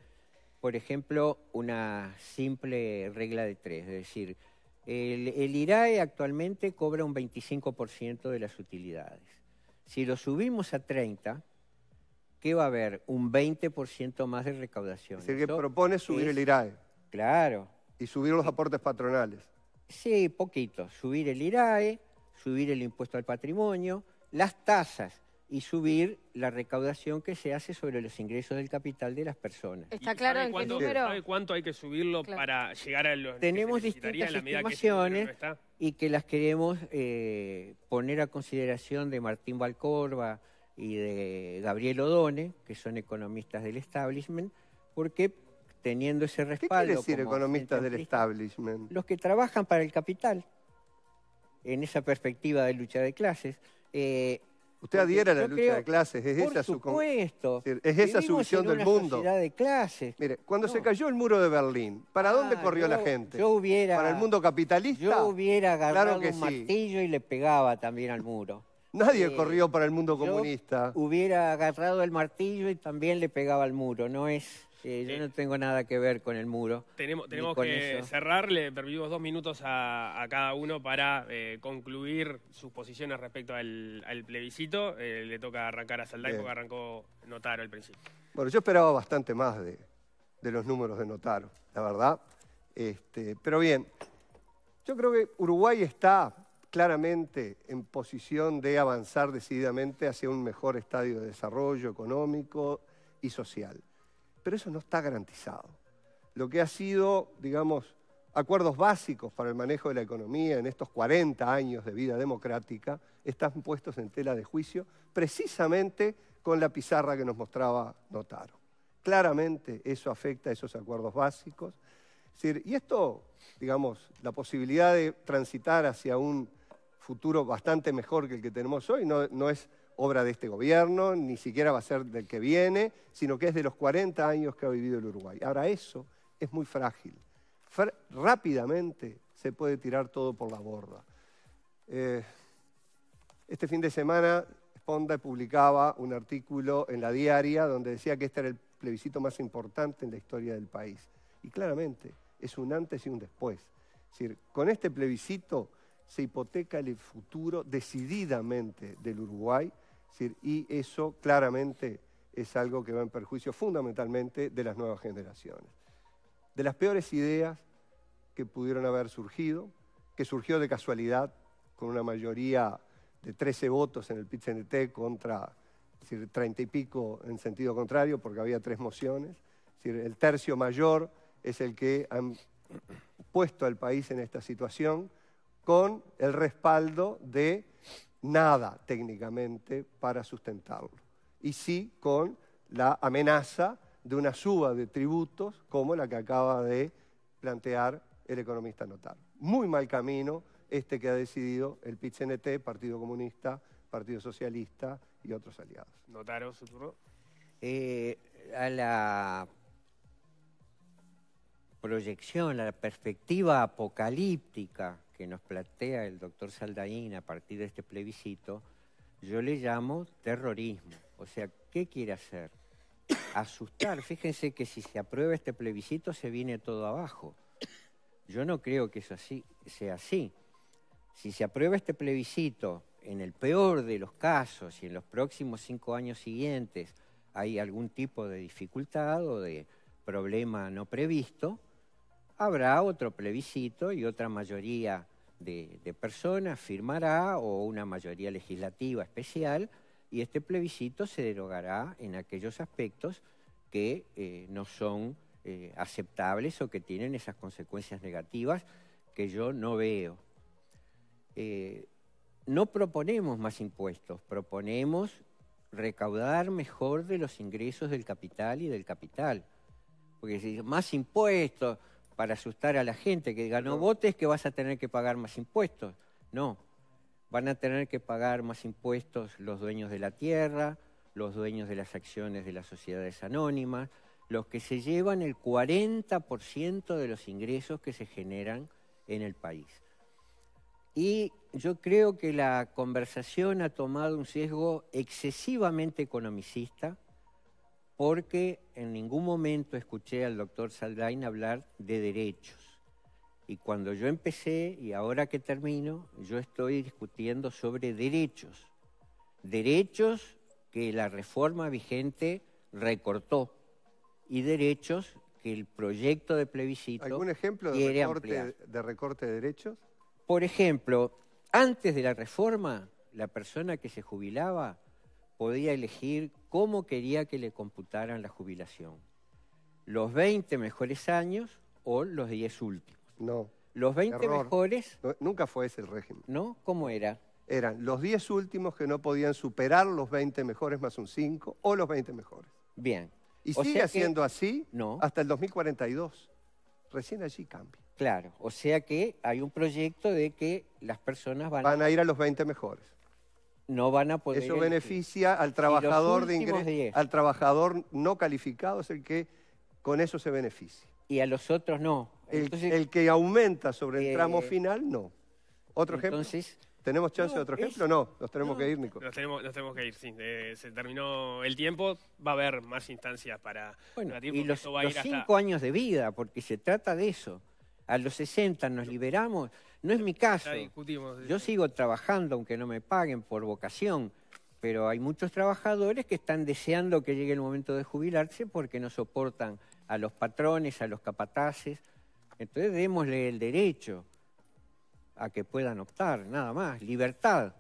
por ejemplo, una simple regla de tres, es decir, el, el I R A E actualmente cobra un veinticinco por ciento de las utilidades. Si lo subimos a treinta por ciento, ¿qué va a haber? Un veinte por ciento más de recaudación. Es decir, que propone subir es, el I R A E. Claro. Y subir los aportes patronales. Sí, poquito. Subir el I R A E, subir el impuesto al patrimonio, las tasas y subir la recaudación que se hace sobre los ingresos del capital de las personas. ¿Está claro en qué número? ¿Sabe cuánto hay que subirlo claro. para llegar a los... Tenemos distintas estimaciones que y que las queremos eh, poner a consideración de Martín Vallcorba y de Gabriel Odone, que son economistas del establishment, porque... teniendo ese respaldo... ¿Qué quiere decir economistas del establishment? Los que trabajan para el capital, en esa perspectiva de lucha de clases. Eh, Usted adhiera a la lucha creo, de clases, es por esa supuesto, su... Es esa su visión del mundo. Sociedad de clases. Mire, cuando no. se cayó el muro de Berlín, ¿para ah, dónde corrió yo, la gente? Yo hubiera... ¿Para el mundo capitalista? Yo hubiera agarrado claro que un martillo sí. y le pegaba también al muro. Nadie eh, corrió para el mundo comunista. Yo hubiera agarrado el martillo y también le pegaba al muro, no es... Sí, yo eh, no tengo nada que ver con el muro. Tenemos, tenemos que eso. cerrar, le permitimos dos minutos a, a cada uno para eh, concluir sus posiciones respecto al, al plebiscito. Eh, le toca arrancar a Saldain porque arrancó Notaro al principio. Bueno, yo esperaba bastante más de, de los números de Notaro, la verdad. Este, pero bien, yo creo que Uruguay está claramente en posición de avanzar decididamente hacia un mejor estadio de desarrollo económico y social. Pero eso no está garantizado. Lo que ha sido, digamos, acuerdos básicos para el manejo de la economía en estos cuarenta años de vida democrática, están puestos en tela de juicio precisamente con la pizarra que nos mostraba Notaro. Claramente eso afecta a esos acuerdos básicos. Es decir, y esto, digamos, la posibilidad de transitar hacia un futuro bastante mejor que el que tenemos hoy no, no es... obra de este gobierno, ni siquiera va a ser del que viene, sino que es de los cuarenta años que ha vivido el Uruguay. Ahora, eso es muy frágil. Fra- rápidamente se puede tirar todo por la borda. Eh, este fin de semana, Sponda publicaba un artículo en La Diaria donde decía que este era el plebiscito más importante en la historia del país. Y claramente, es un antes y un después. Es decir, con este plebiscito se hipoteca el futuro decididamente del Uruguay. Y eso claramente es algo que va en perjuicio fundamentalmente de las nuevas generaciones. De las peores ideas que pudieron haber surgido, que surgió de casualidad con una mayoría de trece votos en el P I T C N T contra es decir, treinta y pico en sentido contrario, porque había tres mociones. Es decir, el tercio mayor es el que han puesto al país en esta situación con el respaldo de... nada técnicamente para sustentarlo. Y sí con la amenaza de una suba de tributos como la que acaba de plantear el economista Notaro. Muy mal camino este que ha decidido el P I T C N T, Partido Comunista, Partido Socialista y otros aliados. Notaro, su turno. Eh, a la proyección, a la perspectiva apocalíptica que nos plantea el doctor Saldain a partir de este plebiscito, yo le llamo terrorismo. O sea, ¿qué quiere hacer? Asustar. Fíjense que si se aprueba este plebiscito se viene todo abajo. Yo no creo que eso así, sea así. Si se aprueba este plebiscito en el peor de los casos y en los próximos cinco años siguientes hay algún tipo de dificultad o de problema no previsto, habrá otro plebiscito y otra mayoría de, de personas firmará o una mayoría legislativa especial y este plebiscito se derogará en aquellos aspectos que eh, no son eh, aceptables o que tienen esas consecuencias negativas que yo no veo. Eh, no proponemos más impuestos, proponemos recaudar mejor de los ingresos del capital y del capital. Porque si más impuestos para asustar a la gente que diga, no votes que vas a tener que pagar más impuestos. No, van a tener que pagar más impuestos los dueños de la tierra, los dueños de las acciones de las sociedades anónimas, los que se llevan el cuarenta por ciento de los ingresos que se generan en el país. Y yo creo que la conversación ha tomado un sesgo excesivamente economicista porque en ningún momento escuché al doctor Saldain hablar de derechos. Y cuando yo empecé, y ahora que termino, yo estoy discutiendo sobre derechos. Derechos que la reforma vigente recortó y derechos que el proyecto de plebiscito quiere ampliar. ¿Algún ejemplo de recorte, de recorte de derechos? Por ejemplo, antes de la reforma, la persona que se jubilaba podía elegir cómo quería que le computaran la jubilación. Los veinte mejores años o los diez últimos. No. Los veinte error. Mejores... No, nunca fue ese el régimen. ¿No? ¿Cómo era? Eran los diez últimos que no podían superar los veinte mejores más un cinco o los veinte mejores. Bien. Y o sigue siendo que... así no. Hasta el dos mil cuarenta y dos. Recién allí cambia. Claro, o sea que hay un proyecto de que las personas van, van a... a ir a los veinte mejores. No van a poder... Eso beneficia al trabajador de ingresos, al trabajador no calificado es el que con eso se beneficia. Y a los otros no. El, entonces, el que aumenta sobre eh, el tramo final, no. ¿Otro entonces, ejemplo? ¿Tenemos chance no, de otro ejemplo? Es, no, nos tenemos no, que ir, Nico. Nos tenemos, nos tenemos que ir, sí. Eh, se terminó el tiempo, va a haber más instancias para... Bueno, y los, va a los ir cinco hasta... años de vida, porque se trata de eso. A los sesenta nos liberamos. No es mi caso. Yo sigo trabajando, aunque no me paguen por vocación, pero hay muchos trabajadores que están deseando que llegue el momento de jubilarse porque no soportan a los patrones, a los capataces. Entonces démosle el derecho a que puedan optar, nada más. Libertad.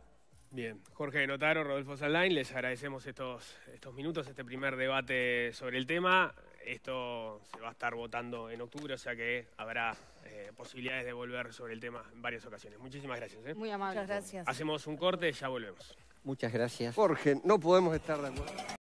Bien, Jorge Notaro, Rodolfo Saldain, les agradecemos estos, estos minutos, este primer debate sobre el tema. Esto se va a estar votando en octubre, o sea que habrá eh, posibilidades de volver sobre el tema en varias ocasiones. Muchísimas gracias. ¿eh? Muy amable. Muchas gracias. Hacemos un corte y ya volvemos. Muchas gracias. Jorge, no podemos estar de acuerdo.